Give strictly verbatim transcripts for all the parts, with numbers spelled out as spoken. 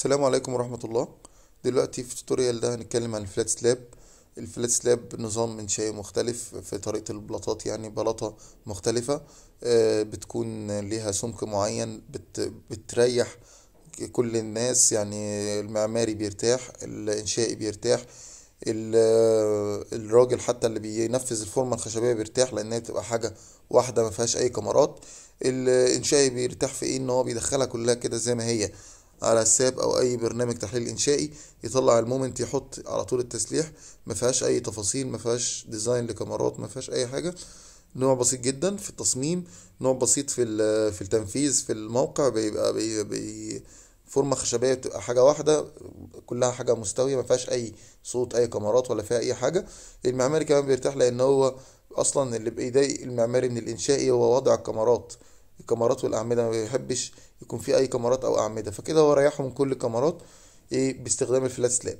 السلام عليكم ورحمة الله. دلوقتي في التوتوريال ده هنتكلم عن الفلات سلاب. الفلات سلاب نظام انشائي مختلف في طريقة البلاطات، يعني بلاطة مختلفة بتكون ليها سمك معين، بت بتريح كل الناس. يعني المعماري بيرتاح، الانشائي بيرتاح، الراجل حتى اللي بينفذ الفورمة الخشبية بيرتاح، لانها بتبقى حاجة واحدة ما فيهاش اي كمرات. الانشائي بيرتاح في ايه؟ ان هو بيدخلها كلها كده زي ما هي على الساب او اي برنامج تحليل انشائي، يطلع المومنت يحط على طول التسليح، ما فيهاش اي تفاصيل، ما فيهاش ديزاين لكاميرات، ما فيهاش اي حاجه. نوع بسيط جدا في التصميم، نوع بسيط في في التنفيذ في الموقع. بيبقى بي بي فورمه خشبيه بتبقى حاجه واحده، كلها حاجه مستويه، ما فيهاش اي صوت اي كاميرات ولا فيها اي حاجه. المعماري كمان بيرتاح، لان هو اصلا اللي بيضايق المعماري من الانشائي هو وضع الكاميرات. الكاميرات والاعمده ما بيحبش يكون في اي كاميرات او اعمده، فكده هو ريحه من كل الكاميرات ايه باستخدام الفلات سلاب.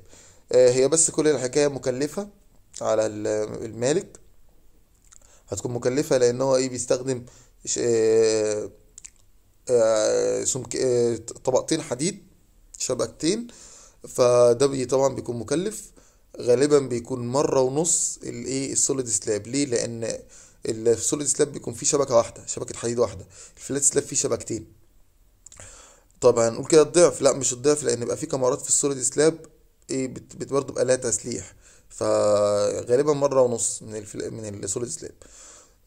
آه هي بس كل الحكايه مكلفه على المالك، هتكون مكلفه لان هو ايه بيستخدم آه آه سمك آه طبقتين حديد، شبكتين، فده طبعا بيكون مكلف. غالبا بيكون مره ونص الايه السوليد سلاب. ليه؟ لان السوليد سلاب بيكون فيه شبكه واحده، شبكه حديد واحده. الفلات سلاب فيه شبكتين. طبعا هنقول كده الضعف؟ لا، مش الضعف، لان بقى فيه كاميرات في السوليد سلاب ايه برضه بقى لها تسليح، فغالبا مره ونص من الفل... من السوليد سلاب.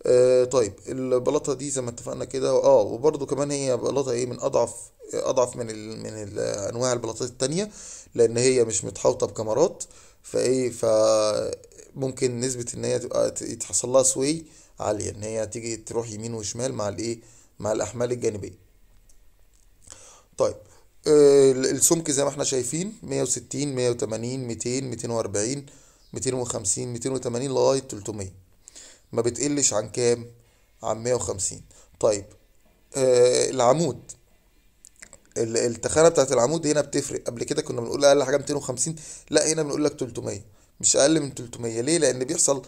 آه طيب البلاطه دي زي ما اتفقنا كده. اه وبرضه كمان هي بلاطه ايه من اضعف اضعف من ال... من ال... انواع البلاطات التانيه، لان هي مش متحوطه بكاميرات، فايه ف ممكن نسبة ان هي تبقى يتحصل لها سوي عالية، ان هي تيجي تروح يمين وشمال مع الايه مع الاحمال الجانبية. طيب آه السمك زي ما احنا شايفين مية وستين، مية وتمانين، ميتين، ميتين واربعين، ميتين وخمسين، ميتين وتمانين لغاية تلتمية، ما بتقلش عن كام؟ عن مية وخمسين. طيب آه العمود، التخانة بتاعت العمود هنا بتفرق. قبل كده كنا بنقول اقل حاجة ميتين وخمسين، لا هنا بنقول لك تلتمية، مش اقل من تلتمية. ليه؟ لان بيحصل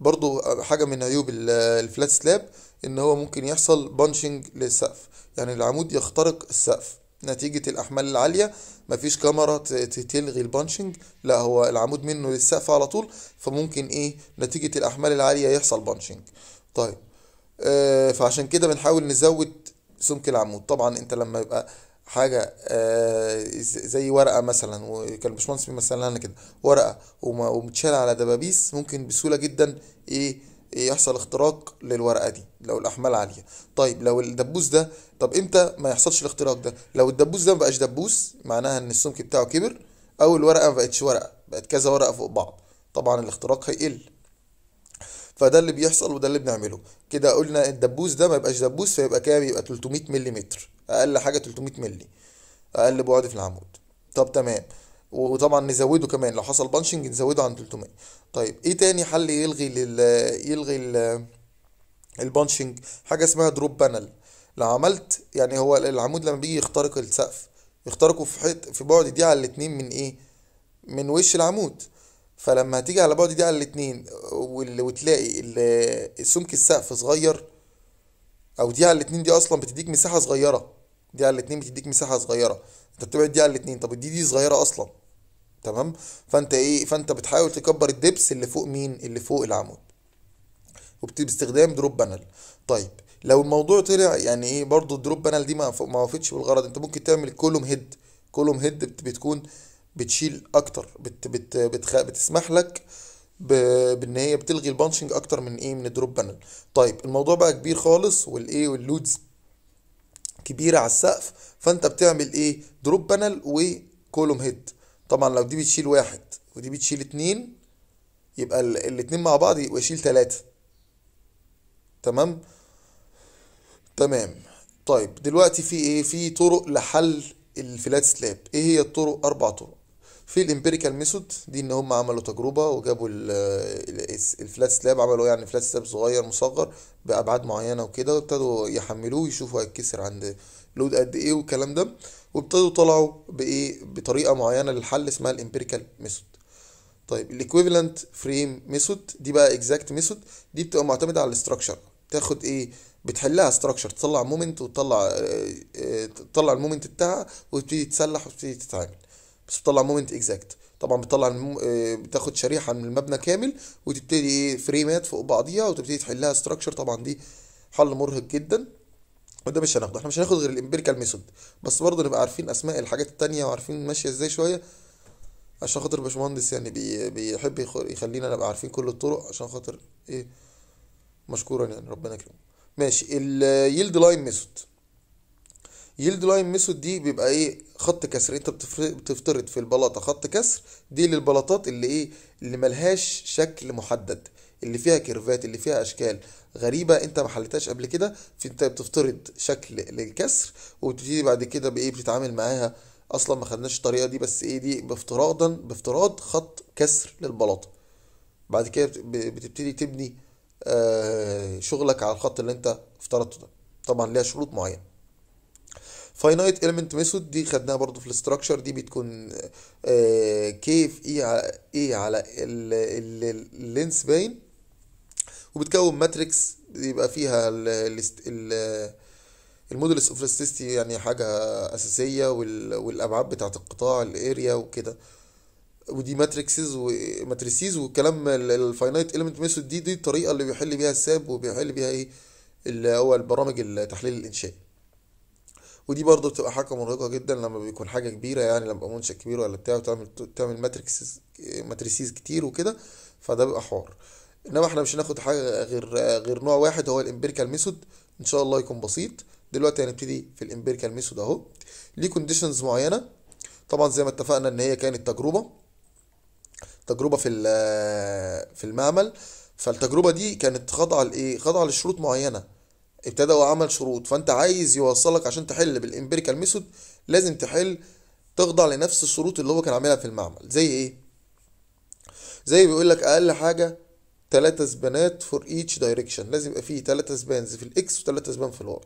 برضو حاجه من عيوب الفلات سلاب، ان هو ممكن يحصل بانشنج للسقف، يعني العمود يخترق السقف نتيجه الاحمال العاليه. مفيش كاميرا تلغي البانشنج، لا هو العمود منه للسقف على طول، فممكن ايه نتيجه الاحمال العاليه يحصل بانشنج. طيب آه فعشان كده بنحاول نزود سمك العمود. طبعا انت لما يبقى حاجه آه زي ورقه مثلا، وكان الباشمهندس بيمثلها لنا كده، ورقه ومتشال على دبابيس، ممكن بسهوله جدا ايه يحصل اختراق للورقه دي لو الاحمال عاليه. طيب لو الدبوس ده، طب امتى ما يحصلش الاختراق ده؟ لو الدبوس ده ما بقاش دبوس، معناها ان السمك بتاعه كبر، او الورقه ما بقتش ورقه، بقت كذا ورقه فوق بعض، طبعا الاختراق هيقل. فده اللي بيحصل وده اللي بنعمله كده. قلنا الدبوس ده ما يبقاش دبوس، فيبقى كام؟ يبقى تلتمية ملم، اقل حاجه تلتمية ملم، اقل بعد في العمود. طب تمام. وطبعا نزوده كمان لو حصل بانشنج، نزوده عن تلتمية. طيب ايه تاني حل يلغي لل يلغي ال... البانشنج؟ حاجه اسمها دروب بانل. لو عملت يعني هو العمود لما بيجي يخترق السقف، يخترقه في حته في بعد دي على الاتنين من ايه من وش العمود. فلما هتيجي على بعد دي على الاتنين وتلاقي السمك السقف صغير، او دي على الاتنين دي اصلا بتديك مساحه صغيره، دي على الاتنين بتديك مساحه صغيره، انت بتبعد دي على الاتنين، طب دي دي صغيره اصلا، تمام؟ فانت ايه فانت بتحاول تكبر الدبس اللي فوق مين؟ اللي فوق العمود، وباستخدام دروب بانل. طيب لو الموضوع طلع يعني ايه برضو الدروب بانل دي ما وفتش بالغرض، انت ممكن تعمل كولوم هيد. كولوم هيد بتكون بتشيل اكتر، بت بت بتخ... بتسمح لك ب... بان هي بتلغي البانشنج اكتر من ايه من الدروب بانل. طيب الموضوع بقى كبير خالص، والايه واللودز كبيره على السقف، فانت بتعمل ايه دروب بانل وكولوم هيد. طبعا لو دي بتشيل واحد ودي بتشيل اتنين، يبقى ال... الاتنين مع بعض يبقى يشيل تلاته، تمام تمام طيب دلوقتي في ايه في طرق لحل الفلات سلاب. ايه هي الطرق؟ اربع طرق. في الامبيريكال ميثود، دي ان هم عملوا تجربه وجابوا الفلات سلاب، عملوا يعني فلات سلاب صغير مصغر بابعاد معينه وكده، وابتدوا يحملوه يشوفوا هيتكسر عند لود قد ايه والكلام ده، وابتدوا طلعوا بايه بطريقه معينه للحل اسمها الامبيريكال ميثود. طيب الايكويفالنت فريم ميثود، دي بقى اكزاكت ميثود، دي بتبقى معتمده على الاستراكشر، تاخد ايه بتحلها ستراكشر، تطلع مومنت وتطلع تطلع المومنت بتاعها وتبتدي تسلح وتبتدي تتعامل، بس بتطلع مومنت اكزاكت. طبعا بتطلع بتاخد شريحه من المبنى كامل وتبتدي ايه فريمات فوق بعضيها وتبتدي تحلها ستراكشر. طبعا دي حل مرهق جدا وده مش هناخده، احنا مش هناخد غير الامبيريكال ميثود، بس برضه نبقى عارفين اسماء الحاجات التانيه وعارفين ماشيه ازاي شويه، عشان خاطر الباشمهندس يعني بي بيحب يخلينا نبقى عارفين كل الطرق، عشان خاطر ايه مشكورا يعني ربنا يكرمه. ماشي. اليلد لاين ميثود، يلد لاين ميثود دي بيبقى ايه خط كسر، انت بتفترض في البلاطه خط كسر، دي للبلاطات اللي ايه اللي ملهاش شكل محدد، اللي فيها كيرفات، اللي فيها اشكال غريبه انت ما حلتهاش قبل كده، فانت بتفترض شكل للكسر وبتبتدي بعد كده بايه بتتعامل معاها. اصلا ما خدناش الطريقه دي، بس ايه دي بافتراضا بافتراض خط كسر للبلاطه، بعد كده بتبتدي تبني آه شغلك على الخط اللي انت افترضته ده، طبعا ليها شروط معينه. فاينايت إيلمنت ميثود دي خدناها برضو في الاستراكشر، دي بتكون آه كيف ايه على ايه على اللينس باين، وبتكون ماتريكس يبقى فيها المودلس اوف الستيستي يعني حاجه اساسيه، والابعاد بتاعه القطاع الاريا وكده، ودي ماتريكسز وماتريسيز والكلام. الفاينايت إيلمنت ميثود دي دي الطريقه اللي بيحل بيها الساب وبيحل بيها ايه اللي هو البرامج التحليل الانشاء، ودي برضه بتبقى حاجه مرهقه جدا لما بيكون حاجه كبيره، يعني لما يبقى منشا كبير ولا بتاع وتعمل تعمل ماتريكسز ماتريسيز كتير وكده، فده بيبقى حوار. انما احنا مش هناخد حاجه غير غير نوع واحد هو الامبيريكال ميثود، ان شاء الله يكون بسيط. دلوقتي هنبتدي في الامبيريكال ميثود اهو، ليه كونديشنز معينه طبعا زي ما اتفقنا ان هي كانت تجربه تجربه في في المعمل، فالتجربه دي كانت خاضعه لايه خاضعه لشروط معينه، ابتدى وعمل شروط، فانت عايز يوصلك عشان تحل بالامبيريكال ميثود لازم تحل تخضع لنفس الشروط اللي هو كان عاملها في المعمل. زي ايه؟ زي بيقول لك اقل حاجه تلاتة سبانات فور ايتش دايركشن، لازم يبقى فيه تلاتة سبانز في الاكس وتلاتة سبان في الواي.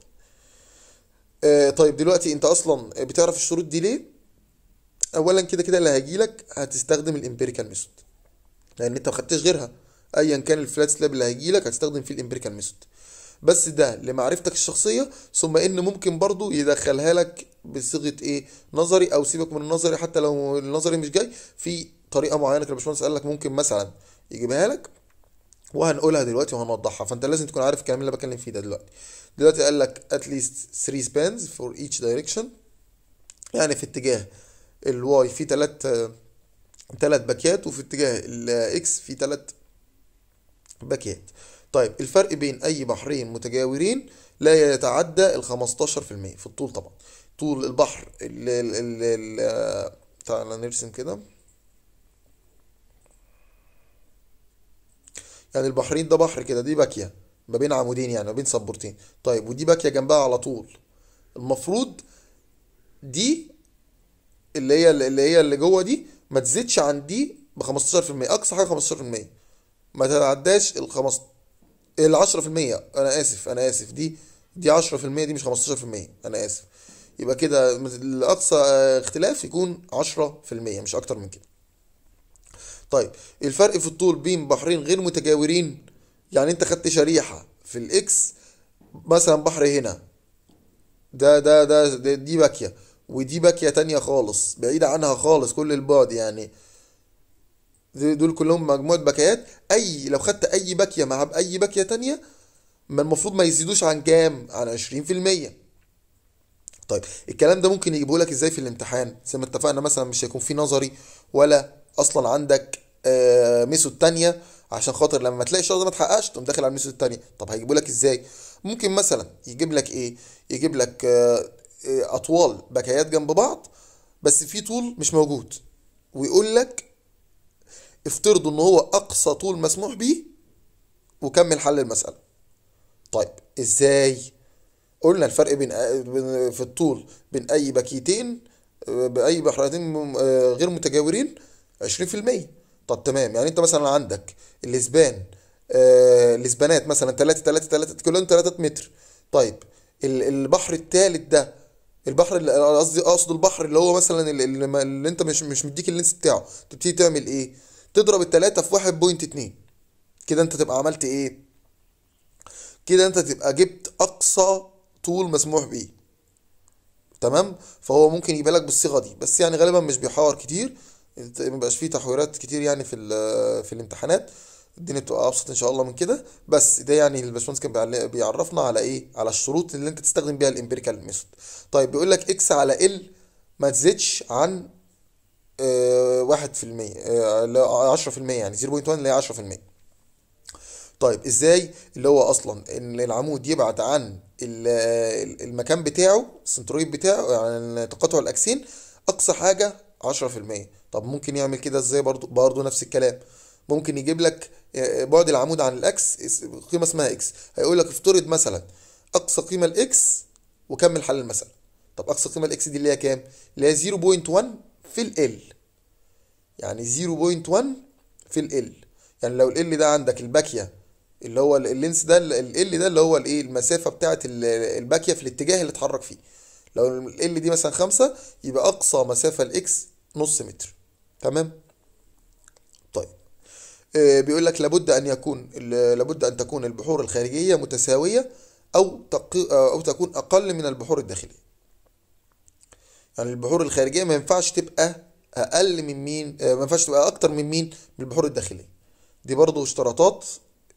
آه طيب دلوقتي انت اصلا بتعرف الشروط دي ليه؟ اولا كده كده اللي هيجيلك هتستخدم الامبيريكال ميثود، لان انت ما خدتش غيرها، ايا كان الفلات سلاب اللي هيجيلك هتستخدم فيه الامبيريكال ميثود، بس ده لمعرفتك الشخصيه، ثم ان ممكن برضو يدخلها لك بصيغه ايه نظري، او سيبك من النظري حتى لو النظري مش جاي، في طريقه معينه كان الباشمهندس قال لك ممكن مثلا يجيبها لك، وهنقولها دلوقتي وهنوضحها، فانت لازم تكون عارف الكلام اللي انا بكلم فيه ده دلوقتي. دلوقتي قال لك at least three spans for each direction، يعني في اتجاه الواي في تلات تلات باكيات، وفي اتجاه الاكس في تلات باكيات. طيب الفرق بين اي بحرين متجاورين لا يتعدى ال خمستاشر في المية في الطول، طبعا طول البحر ال تعالى نرسم كده، يعني البحرين ده بحر كده، دي باكيه ما بين عمودين يعني ما بين سبورتين، طيب ودي باكيه جنبها على طول، المفروض دي اللي هي اللي هي اللي جوه دي ما تزيدش عن دي ب خمستاشر في المية، اقصى حاجه خمستاشر في المية، ما تتعداش ال خمستاشر ال عشرة في المية، انا اسف انا اسف دي دي عشرة في المية، دي مش خمستاشر في المية، انا اسف، يبقى كده الاقصى اختلاف يكون عشرة في المية مش اكتر من كده. طيب الفرق في الطول بين بحرين غير متجاورين، يعني انت خدت شريحه في الاكس مثلا بحر هنا ده ده ده, ده دي باكيه ودي باكيه تانية خالص بعيده عنها خالص كل البعد، يعني دول كلهم مجموعه باكيات، اي لو خدت اي باكيه مع اي باكيه تانية ما المفروض ما يزيدوش عن كام؟ عن عشرين في المية. طيب الكلام ده ممكن يجيبه لك ازاي في الامتحان؟ زي ما اتفقنا مثلا مش هيكون في نظري ولا اصلا عندك آه ميثود تانية، عشان خاطر لما تلاقي الشرط ده ما اتحققش تقوم داخل على الميثود التانية. طب هيجيبوا لك ازاي؟ ممكن مثلا يجيب لك ايه؟ يجيب لك آه آه اطوال باكيات جنب بعض بس في طول مش موجود، ويقول لك افترضوا ان هو اقصى طول مسموح بيه وكمل حل المسألة. طيب ازاي؟ قلنا الفرق بين في الطول بين اي باكيتين باي بحرتين غير متجاورين عشرين في المية. طب تمام، يعني انت مثلا عندك الاسبان آه الاسبانات مثلا تلاتة تلاتة تلاتة كلهم تلاتة متر، طيب البحر الثالث ده البحر قصدي اقصد البحر اللي هو مثلا اللي, اللي انت مش مش مديك اللينس بتاعه، تبتدي تعمل ايه؟ تضرب الثلاثه في واحد فاصلة اتنين، كده انت تبقى عملت ايه؟ كده انت تبقى جبت اقصى اقصى طول مسموح بيه. تمام، فهو ممكن يجيبها لك بالصيغه دي، بس يعني غالبا مش بيحور كتير، ما بيبقاش فيه تحويرات كتير يعني في في الامتحانات، الدنيا بتبقى ابسط ان شاء الله من كده. بس ده يعني الباشمهندس كان بيعرفنا على ايه، على الشروط اللي انت تستخدم بيها الامبيريكال ميثود. طيب بيقول لك اكس على ال ما تزيدش عن واحد في المية، عشرة في المية، يعني صفر فاصلة واحد اللي هي عشرة في المية. طيب ازاي؟ اللي هو اصلا ان العمود يبعد عن المكان بتاعه، السنترويد بتاعه، يعني تقاطع الاكسين، اقصى حاجه عشرة في المية. طب ممكن يعمل كده ازاي؟ برضو برضو نفس الكلام، ممكن يجيب لك بعد العمود عن الاكس قيمه اسمها اكس، هيقول لك افترض مثلا اقصى قيمه الاكس وكمل حل المساله. طب اقصى قيمه الاكس دي اللي هي كام؟ اللي هي صفر فاصلة واحد في ال، يعني صفر فاصلة واحد في ال، يعني لو ال ده عندك الباكيه اللي هو اللينس ده، ال ده اللي هو الايه، المسافه بتاعه الباكيه في الاتجاه اللي اتحرك فيه. لو ال دي مثلا خمسة، يبقى اقصى مسافه الاكس نص متر. تمام. طيب آه بيقول لك لابد ان يكون لابد ان تكون البحور الخارجيه متساويه او او تكون اقل من البحور الداخليه. يعني البحور الخارجيه ما ينفعش تبقى اقل من مين، آه ما ينفعش تبقى اكتر من مين، من البحور الداخليه. دي برضو اشتراطات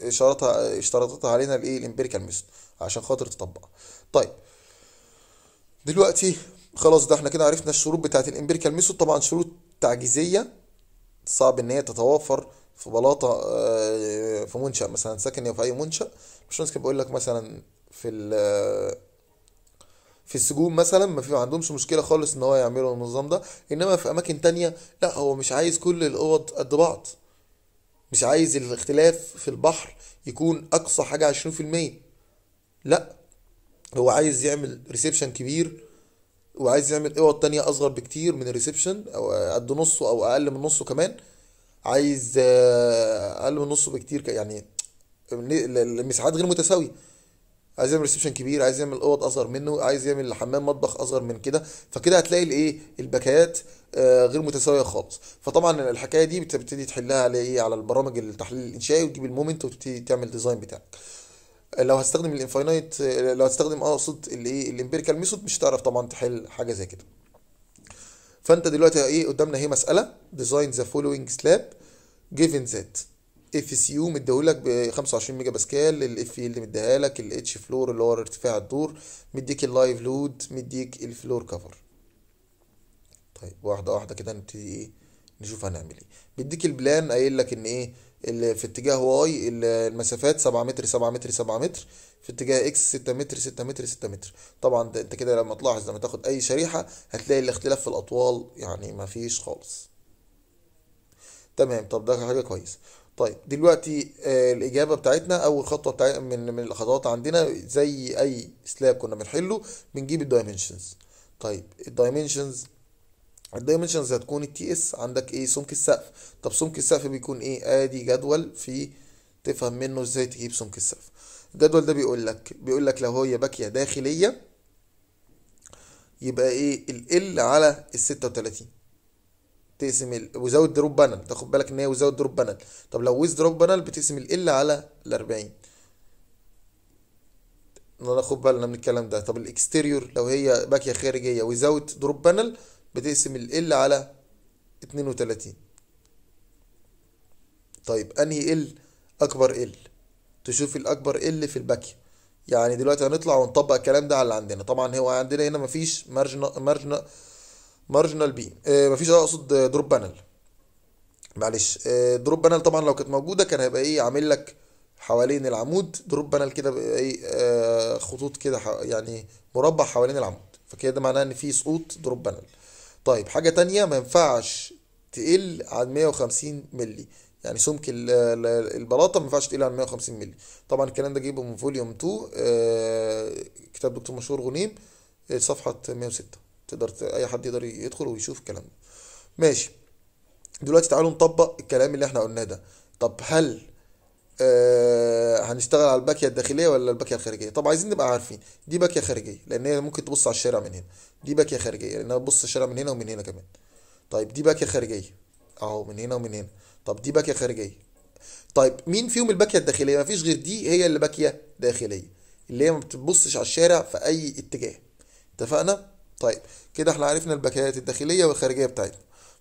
اشتراطها اشتراطتها علينا الايه، الامبيريكال ميثود، عشان خاطر تطبق. طيب دلوقتي خلاص ده احنا كده عرفنا الشروط بتاعت الامبيريكال ميثود. طبعا شروط تعجيزيه، صعب ان هي تتوفر في بلاطه، في منشا مثلا سكني او في اي منشا. مش ممكن بقول لك مثلا في في السجون مثلا ما في عندهمش مشكله خالص ان هو يعملوا النظام ده، انما في اماكن تانية لا، هو مش عايز كل الاوض قد بعض، مش عايز الاختلاف في البحر يكون اقصى حاجه عشرين في المية، لا هو عايز يعمل ريسبشن كبير، وعايز يعمل اوض تانية اصغر بكتير من الريسبشن، او قد نصه او اقل من نصه كمان، عايز اقل من نصه بكتير، يعني المساحات غير متساويه، عايز يعمل ريسبشن كبير، عايز يعمل اوض اصغر منه، عايز يعمل حمام مطبخ اصغر من كده. فكده هتلاقي الايه، الباكيات غير متساويه خالص. فطبعا الحكايه دي بتبتدي تحلها على ايه، على البرامج التحليل الانشائي، وتجيب المومنت وتبتدي تعمل ديزاين بتاعك. لو هتستخدم الانفاينايت، لو هتستخدم اقصد الايه، الامبيريكال ميثود، مش هتعرف طبعا تحل حاجه زي كده. فانت دلوقتي ايه قدامنا؟ هي مساله ديزاين ذا فولوينج سلاب جيفن ذات اف اس يو مديهولك ب خمسة وعشرين ميجا باسكال، الاف اللي مديهالك، الاتش فلور اللي هو ارتفاع الدور، مديك اللايف لود، مديك الفلور كفر. طيب واحده واحده كده نبتدي ايه نشوف هنعمل ايه. بيديك البلان قايل لك ان ايه، في اتجاه واي المسافات سبعة متر سبعة متر سبعة متر، في اتجاه اكس ستة متر ستة متر ستة متر. طبعا انت كده لما تلاحظ، لما تاخد اي شريحه هتلاقي الاختلاف في الاطوال يعني ما فيش خالص. تمام، طب ده حاجه كويسه. طيب دلوقتي آه الاجابه بتاعتنا، اول خطوه بتاع من من الخطوات عندنا زي اي سلاب كنا بنحله، بنجيب الدايمنشنز. طيب الدايمنشنز الدايمنشنز هتكون التي اس عندك ايه، سمك السقف. طب سمك السقف بيكون ايه؟ ادي جدول في تفهم منه ازاي تجيب سمك السقف. الجدول ده بيقول لك بيقول لك لو هي باكيه داخليه يبقى ايه، ال على ال ستة وتلاتين تقسم ال وزاويه دروب بانل، تاخد بالك ان هي وزاويه دروب بانل. طب لو ويز دروب بانل بتقسم ال على ال اربعين، ناخد بالنا من الكلام ده. طب الاكستيريور لو هي باكيه خارجيه وزاويه دروب بانل بتقسم ال على اتنين وتلاتين. طيب انهي ال اكبر ال؟ تشوف الاكبر ال في الباكيه. يعني دلوقتي هنطلع ونطبق الكلام ده على اللي عندنا. طبعا هو عندنا هنا مفيش مارجنال مارجنال مارجنال بي اه مفيش، اقصد دروب بانل، معلش اه دروب بانل. طبعا لو كانت موجوده كان هيبقى ايه، عامل لك حوالين العمود دروب بانل كده ايه، اه خطوط كده يعني مربع حوالين العمود، فكده معناه ان في سقوط دروب بانل. طيب حاجة تانية، ما ينفعش تقل عن مية وخمسين مللي، يعني سمك البلاطة ما ينفعش تقل عن مية وخمسين مللي. طبعا الكلام ده جايبه من فوليوم اتنين، آه كتاب دكتور مشهور غنيم، آه صفحة مية وستة، تقدر أي حد يقدر يدخل ويشوف الكلام ده. ماشي، دلوقتي تعالوا نطبق الكلام اللي احنا قلناه ده. طب هل آه هنشتغل على الباكيه الداخليه ولا الباكيه الخارجيه؟ طب عايزين نبقى عارفين دي باكيه خارجيه لان هي ممكن تبص على الشارع من هنا، دي باكيه خارجيه لانها بتبص على الشارع من هنا ومن هنا كمان. طيب دي باكيه خارجيه اهو من هنا ومن هنا. طب دي باكيه خارجيه. طيب مين فيهم الباكيه الداخليه؟ مفيش غير دي هي اللي باكيه داخليه. اللي هي ما بتبصش على الشارع في اي اتجاه. اتفقنا؟ طيب كده احنا عرفنا الباكيات الداخليه والخارجيه بتاعتنا.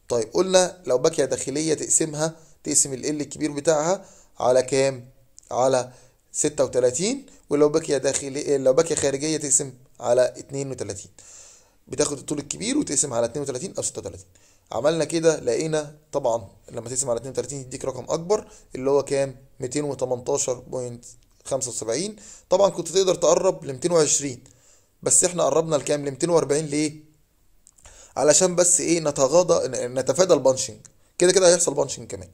طيب قلنا لو باكيه داخليه تقسمها، تقسم ال ال الكبير بتاعها على كام؟ على ستة وتلاتين، ولو باكيه داخليه لو باكيه خارجيه تقسم على اتنين وتلاتين، بتاخد الطول الكبير وتقسم على اتنين وتلاتين او ستة وتلاتين. عملنا كده لقينا طبعا لما تقسم على اتنين وتلاتين يديك رقم اكبر اللي هو كام؟ ميتين وتمنتاشر فاصلة خمسة وسبعين. طبعا كنت تقدر تقرب ل ميتين وعشرين، بس احنا قربنا لكام؟ ل ميتين واربعين. ليه؟ علشان بس ايه؟ نتغاضى، نتفادى البانشنج. كده كده هيحصل بانشنج كمان،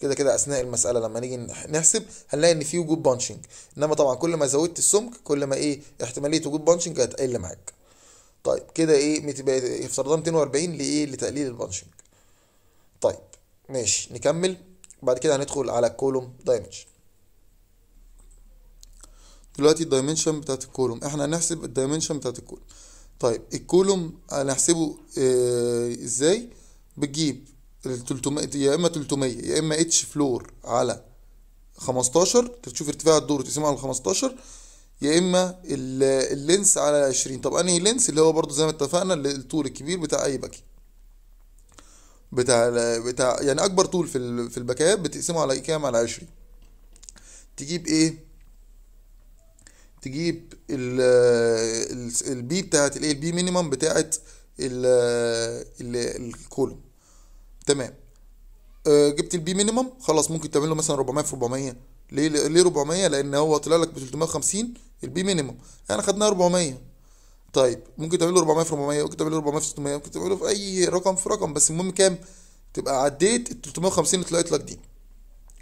كده كده اثناء المساله لما نيجي نحسب هنلاقي ان في وجود بانشنج، انما طبعا كل ما زودت السمك كل ما ايه؟ احتماليه وجود بانشنج هتقل معاك. طيب كده ايه؟ افترضنا ميتين واربعين لايه؟ لتقليل البانشنج. طيب ماشي نكمل. بعد كده هندخل على الكولوم دايمنشن. دلوقتي الدايمنشن بتاعت الكولوم، احنا هنحسب الدايمنشن بتاعت الكولوم. طيب الكولوم هنحسبه اه ازاي؟ بتجيب ال تلتمية، يا اما تلتمية يا اما اتش فلور على خمستاشر، تشوف ارتفاع الدور تقسمه على خمستاشر، يا اما اللينس على عشرين. طب انهي لينس؟ اللي هو برضو زي ما اتفقنا الطول الكبير بتاع اي باكي، بتاع بتاع يعني اكبر طول في في الباكيات بتقسمه على كام؟ على عشرين. تجيب ايه؟ تجيب ال البي بتاعت الايه؟ البي مينيمم بتاعت الكولوم. تمام. جبت البي مينيمم خلاص، ممكن تعمل له مثلا اربعمية في اربعمية. ليه ليه اربعمية؟ لان هو طلع لك ب تلتمية وخمسين البي مينيمم، احنا خدناه اربعمية. طيب ممكن تعمل له اربعمية في اربعمية، ممكن تعمل له اربعمية في ستمية، ممكن تعمل له في اي رقم في رقم، بس المهم كام؟ تبقى عديت ال تلتمية وخمسين اللي طلعت لك دي.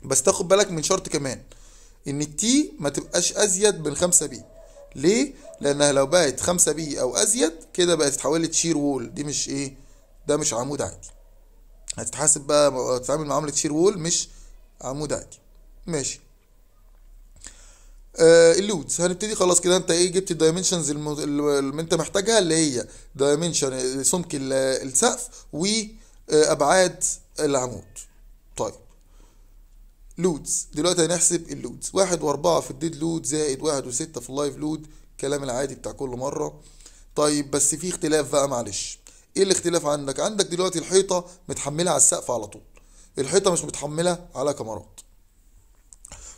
بس تاخد بالك من شرط كمان، ان التي ما تبقاش ازيد من خمسة بي. ليه؟ لانها لو بقت خمسة بي او ازيد كده بقت اتحولت شير وول، دي مش ايه؟ ده مش عمود عادي. هتتحاسب بقى، هتتعامل معامله شير وول مش عمود عادي. ماشي. آه اللودز هنبتدي خلاص كده. انت ايه؟ جبت الدايمنشنز اللي انت محتاجها، اللي هي دايمنشن سمك السقف وابعاد العمود. طيب لودز دلوقتي هنحسب اللودز. واحد واربعة في الديد لود زائد واحد وستة في اللايف لود، الكلام العادي بتاع كل مرة. طيب بس في اختلاف بقى، معلش. ايه الاختلاف عندك؟ عندك دلوقتي الحيطة متحملة على السقف على طول، الحيطة مش متحملة على كمرات.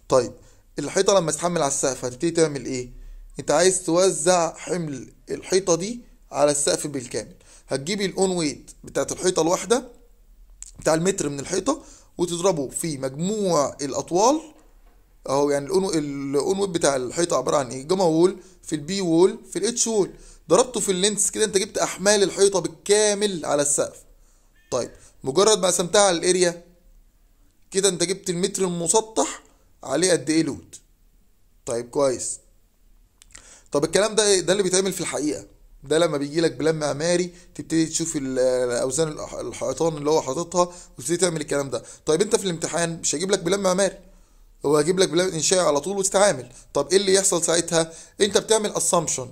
طيب الحيطة لما تتحمل على السقف هتبتدي تعمل ايه؟ انت عايز توزع حمل الحيطة دي على السقف بالكامل. هتجيبي الاون ويت بتاعت الحيطة الواحدة بتاع المتر من الحيطة وتضربه في مجموع الاطوال اهو. يعني الاون ويت بتاع الحيطة عبارة عن ايه؟ جاما وول في البي وول في الاتش وول، ضربته في اللينس، كده انت جبت احمال الحيطة بالكامل على السقف. طيب مجرد ما قسمتها على الاريا كده انت جبت المتر المسطح عليه قد ايه لود. طيب كويس. طب الكلام ده ده اللي بيتعمل في الحقيقه، ده لما بيجي لك بلان معماري تبتدي تشوف الاوزان الحيطان اللي هو حاططها وتبتدي تعمل الكلام ده. طيب انت في الامتحان مش هجيب لك بلان معماري، هو هجيب لك بلان انشائي على طول وتتعامل. طب ايه اللي يحصل ساعتها؟ انت بتعمل اسامبشن،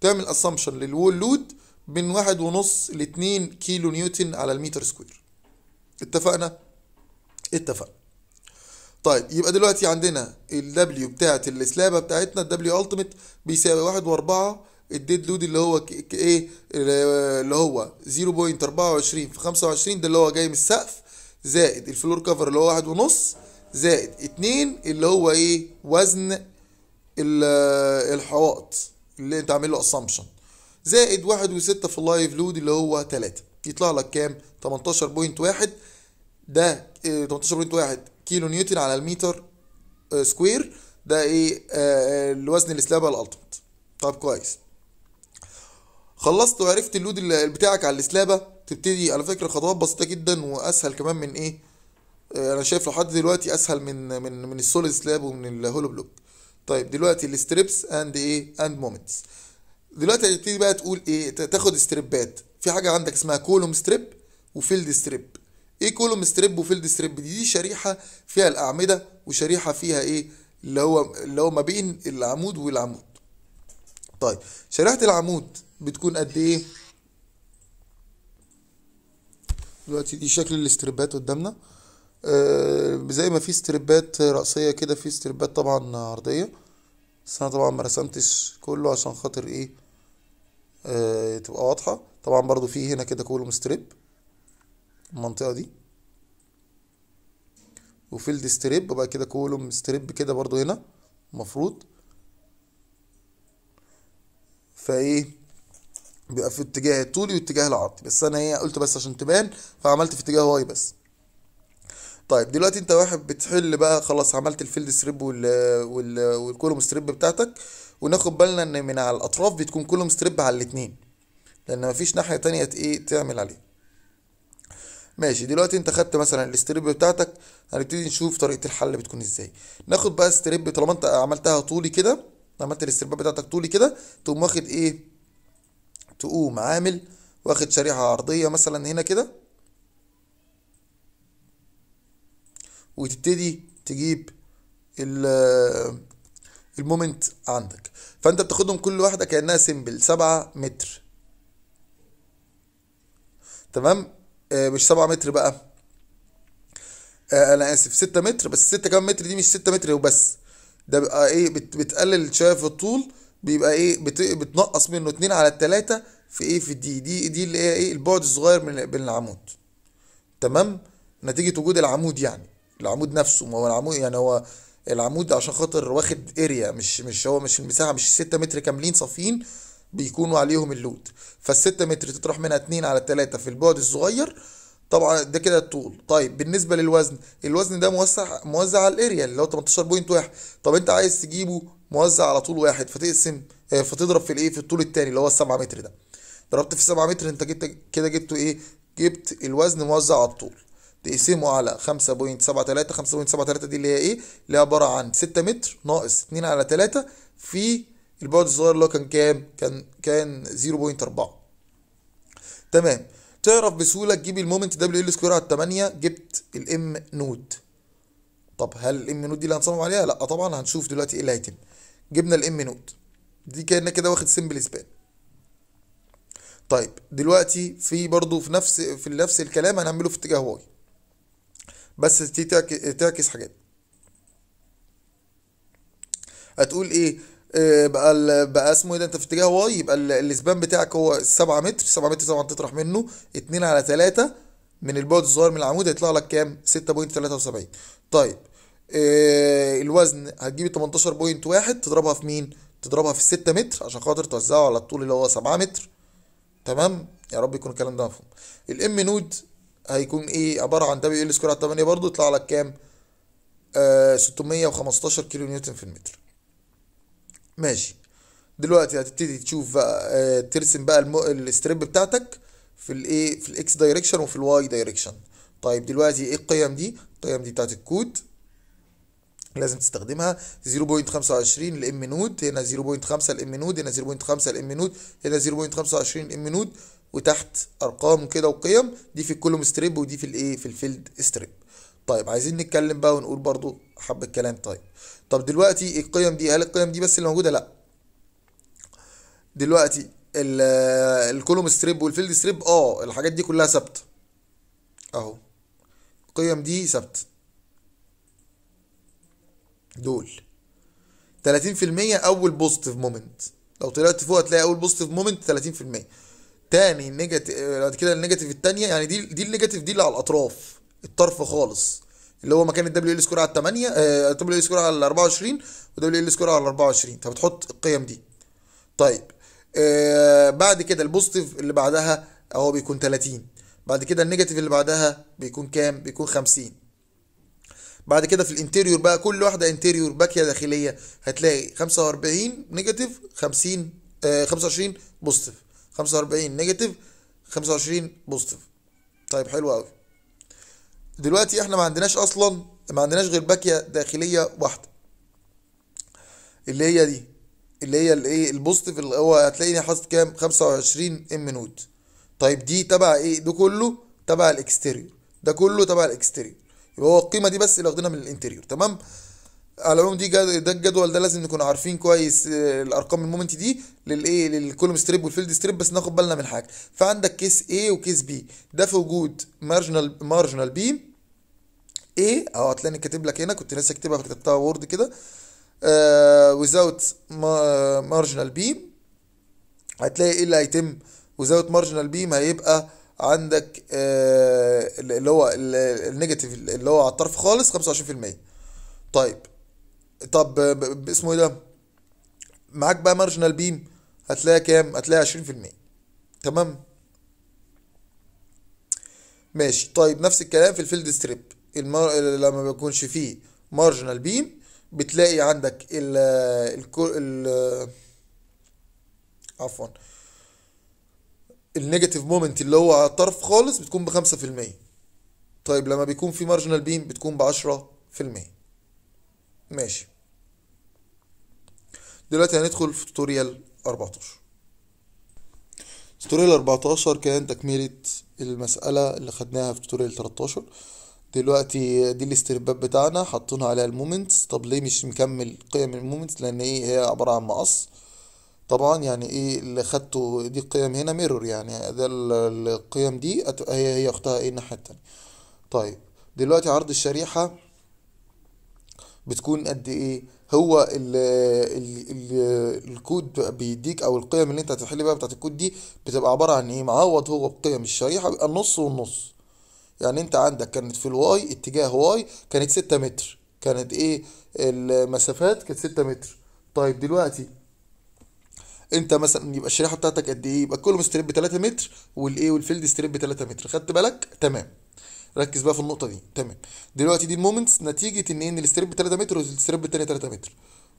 تعمل اسامبشن للوول لود من واحد ونص ل اتنين كيلو نيوتن على المتر سكوير. اتفقنا؟ اتفقنا. طيب يبقى دلوقتي عندنا ال W بتاعت السلابه بتاعتنا، ال W ultimate بيساوي واحد واربعة الديد لود اللي هو ايه؟ اللي هو صفر فاصلة اربعة وعشرين في خمسة وعشرين، ده اللي هو جاي من السقف، زائد الفلور كفر اللي هو واحد ونص، زائد اتنين اللي هو ايه؟ وزن الحواط اللي انت عامل له اسامبشن، زائد واحد وستة في اللايف لود اللي هو تلاتة. يطلع لك كام؟ تمنتاشر فاصلة واحد. ده تمنتاشر فاصلة واحد كيلو نيوتن على المتر سكوير، ده ايه؟ آه الوزن السلابه الالتيميت. طب كويس. خلصت وعرفت اللود بتاعك على السلابه. تبتدي على فكره خطوات بسيطه جدا واسهل كمان من ايه؟ آه انا شايف لحد دلوقتي اسهل من من من السوليد سلاب ومن الهولو بلوك. طيب دلوقتي الستريبس اند ايه؟ اند مومنتس. دلوقتي هتبتدي بقى تقول ايه؟ تاخد ستريبات. في حاجه عندك اسمها كولوم ستريب وفيلد ستريب. ايه كولوم ستريب وفيلد ستريب دي؟ دي شريحه فيها الاعمده وشريحه فيها ايه؟ اللي هو اللي هو ما بين العمود والعمود. طيب شريحه العمود بتكون قد ايه؟ دلوقتي دي شكل الاستريبات قدامنا. آه زي ما في استريبات راسيه كده، في استريبات طبعا عرضيه. بس انا طبعا ما رسمتش كله عشان خاطر ايه آه تبقى واضحه. طبعا برضو في هنا كده كولوم ستريب المنطقه دي، وفيلد ستريب، وبقى كده كولوم ستريب كده برضو هنا المفروض. فايه بيبقى في الاتجاه الطولي والاتجاه العرضي، بس انا ايه قلت بس عشان تبان فعملت في اتجاه واي بس. طيب دلوقتي انت واحد بتحل بقى، خلاص عملت الفيلد ستريب وال وال والكولوم ستريب بتاعتك، وناخد بالنا ان من على الاطراف بتكون كولوم ستريب على الاثنين لان مفيش ناحيه تانية ايه تعمل عليها. ماشي، دلوقتي انت خدت مثلا الستريب بتاعتك، هنبتدي نشوف طريقه الحل بتكون ازاي. ناخد بقى ستريب، طالما انت عملتها طولي كده، عملت الاستريب بتاعتك طولي كده، تقوم واخد ايه، تقوم عامل واخد شريحه عرضيه مثلا هنا كده، وتبتدي تجيب المومنت عندك. فانت بتاخدهم كل واحده كانها سيمبل سبعة متر، تمام؟ آه مش سبعة متر بقى، آه انا اسف ستة متر، بس ستة كام متر دي مش ستة متر وبس، ده بيبقى ايه بت بتقلل شويه في الطول، بيبقى ايه بت بتنقص منه اتنين على التلاتة في ايه في الدي دي دي اللي هي ايه البعد الصغير من بين العمود، تمام؟ نتيجه وجود العمود، يعني العمود نفسه، ما هو العمود يعني هو العمود عشان خاطر واخد اريا، مش مش هو مش المساحه، مش ستة متر كاملين صافيين بيكونوا عليهم اللود، فالستة متر تطرح منها اتنين على التلاتة في البعد الصغير، طبعا ده كده الطول. طيب بالنسبه للوزن، الوزن ده موزع موزع على الاريا اللي هو تمنتاشر فاصلة واحد، طب انت عايز تجيبه موزع على طول واحد، فتقسم فتضرب في الايه في الطول الثاني اللي هو السبعة متر ده، ضربت في سبعة متر انت جبت كده، جبته ايه، جبت الوزن موزع على الطول، تقسمه على خمسة فاصلة سبعة تلاتة، خمسة فاصلة سبعة تلاتة دي اللي هي ايه اللي هي عباره عن ستة متر ناقص اتنين على تلاتة في البعد الصغير اللي هو كان كام، كان كان صفر فاصلة أربعة، تمام؟ تعرف بسهوله تجيب المومنت دبليو ال سكوير على تمانية، جبت الام نود. طب هل الام نود دي اللي هنصمم عليها؟ لا طبعا، هنشوف دلوقتي ايه اللي هيتم. جبنا الام نود دي كأنها كده واخد سمبل سبان. طيب دلوقتي في برضو في نفس في نفس الكلام هنعمله في اتجاه واي، بس دي تعكس حاجات. هتقول ايه بقى بقى اسمه ايه ده، انت في اتجاه واي يبقى الاسبان بتاعك هو سبعة متر، سبعة متر طبعا تطرح منه اتنين على تلاتة من البعد الصغير من العمود، هيطلع لك كام، ستة فاصلة تلاتة وسبعين. طيب اه الوزن هتجيب تمنتاشر فاصلة واحد، تضربها في مين، تضربها في ستة متر عشان خاطر توزعه على الطول اللي هو سبعة متر، تمام؟ يا رب يكون الكلام ده مفهوم. الام نود هيكون ايه عباره عن دبليو ال سكوير على تمانية، برضه يطلع لك كام، آه ستمية وخمستاشر كيلو نيوتن في المتر. ماشي، دلوقتي هتبتدي تشوف بقى آه ترسم بقى الستريب بتاعتك في الايه في الاكس دايركشن وفي الواي دايركشن. طيب دلوقتي ايه القيم دي، القيم دي بتاعت الكود لازم تستخدمها، صفر فاصلة خمسة وعشرين الام نود، هنا صفر فاصلة خمسة الام نود، هنا صفر فاصلة خمسة الام نود، هنا صفر فاصلة خمسة وعشرين الام نود، وتحت ارقام كده وقيم، دي في الكولوم ستريب ودي في الايه في الفيلد ستريب. طيب عايزين نتكلم بقى ونقول برضو حبه كلام. طيب طب دلوقتي القيم دي، هل القيم دي بس اللي موجوده؟ لا، دلوقتي الكولوم ستريب والفيلد ستريب اه الحاجات دي كلها ثابته اهو، القيم دي ثابته، دول تلاتين في المية اول بوزيتيف مومنت، لو طلعت فوق هتلاقي اول بوزيتيف مومنت تلاتين في المية، تاني نيجاتيف، بعد كده النيجاتيف الثانيه، يعني دي دي النيجاتيف دي اللي على الاطراف الطرف خالص، اللي هو مكان الدبليو ال سكوير على تمانية، الدبليو ال سكوير على اربعة وعشرين ودبليو ال سكوير على اربعة وعشرين، فبتحط القيم دي. طيب آه بعد كده البوزيتيف اللي بعدها اهو بيكون تلاتين، بعد كده النيجاتيف اللي بعدها بيكون كام، بيكون خمسين. بعد كده في الانتيريور بقى كل واحده انتيريور باكيه داخليه، هتلاقي خمسة واربعين نيجاتيف، خمسين آه خمسة وعشرين بوزيتيف، خمسة واربعين نيجاتيف، خمسة وعشرين بوزيتيف. طيب حلو قوي. دلوقتي احنا ما عندناش اصلا، ما عندناش غير باكيه داخليه واحده اللي هي دي، اللي هي الايه البوزيتيف اللي هو هتلاقيني حاطط كام، خمسة وعشرين ام نود. طيب دي تبع ايه، ده كله تبع الاكستيريور، ده كله تبع الاكستيريور، يبقى هو القيمه دي بس اللي واخدينها من الانتيريور، تمام؟ على العموم دي ده الجدول ده لازم نكون عارفين كويس الارقام المومنت دي للايه للكولوم ستريب والفيلد ستريب، بس ناخد بالنا من حاجه. فعندك كيس A وكيس B، ده في وجود مارجنال مارجنال بيم A، اهو هتلاقيني كاتب لك هنا، كنت ناسي اكتبها فكتبتها وورد كده، uh, without marginal beam. هتلاقي ايه اللي هيتم without marginal beam؟ هيبقى عندك uh, اللي هو النيجاتيف اللي هو على الطرف خالص خمسة وعشرين في المية. طيب طب اسمه ايه ده؟ معاك بقى مارجنال بيم هتلاقي كام؟ هتلاقي عشرين في المية. تمام ماشي. طيب نفس الكلام في الفيلد ستريب، المر... لما بيكونش فيه مارجنال بيم بتلاقي عندك ال الكو... ال عفوا النيجاتيف مومنت اللي هو على الطرف خالص بتكون بخمسة في المية. طيب لما بيكون في مارجنال بيم بتكون بعشرة في المية. ماشي. دلوقتي هندخل في توتوريال أربعتاشر. توتوريال أربعتاشر كان تكملة المسألة اللي خدناها في توتوريال تلتاشر. دلوقتي دي الاسترباب بتاعنا حطينا عليها المومنتس. طب ليه مش مكمل قيم المومنتس؟ لأن ايه هي عبارة عن مقص طبعا. يعني ايه اللي خدته دي القيم هنا ميرور، يعني ده القيم دي هي هي اختها ايه الناحية التانية. طيب دلوقتي عرض الشريحة بتكون قد ايه؟ هو ال ال ال الكود بيديك او القيم اللي انت هتحل بيها بتاعت الكود دي بتبقى عباره عن ايه؟ معوض هو بقيم الشريحه، بيبقى النص والنص. يعني انت عندك كانت في الواي اتجاه واي كانت ستة متر، كانت ايه المسافات؟ كانت ستة متر. طيب دلوقتي انت مثلا يبقى الشريحه بتاعتك قد ايه؟ يبقى كولوم ستريب تلاتة متر والايه والفيلد ستريب تلاتة متر. خدت بالك؟ تمام. ركز بقى في النقطة دي. تمام. دلوقتي دي المومنتس نتيجة ان ان الستريب تلاتة متر والستريب التاني تلاتة متر.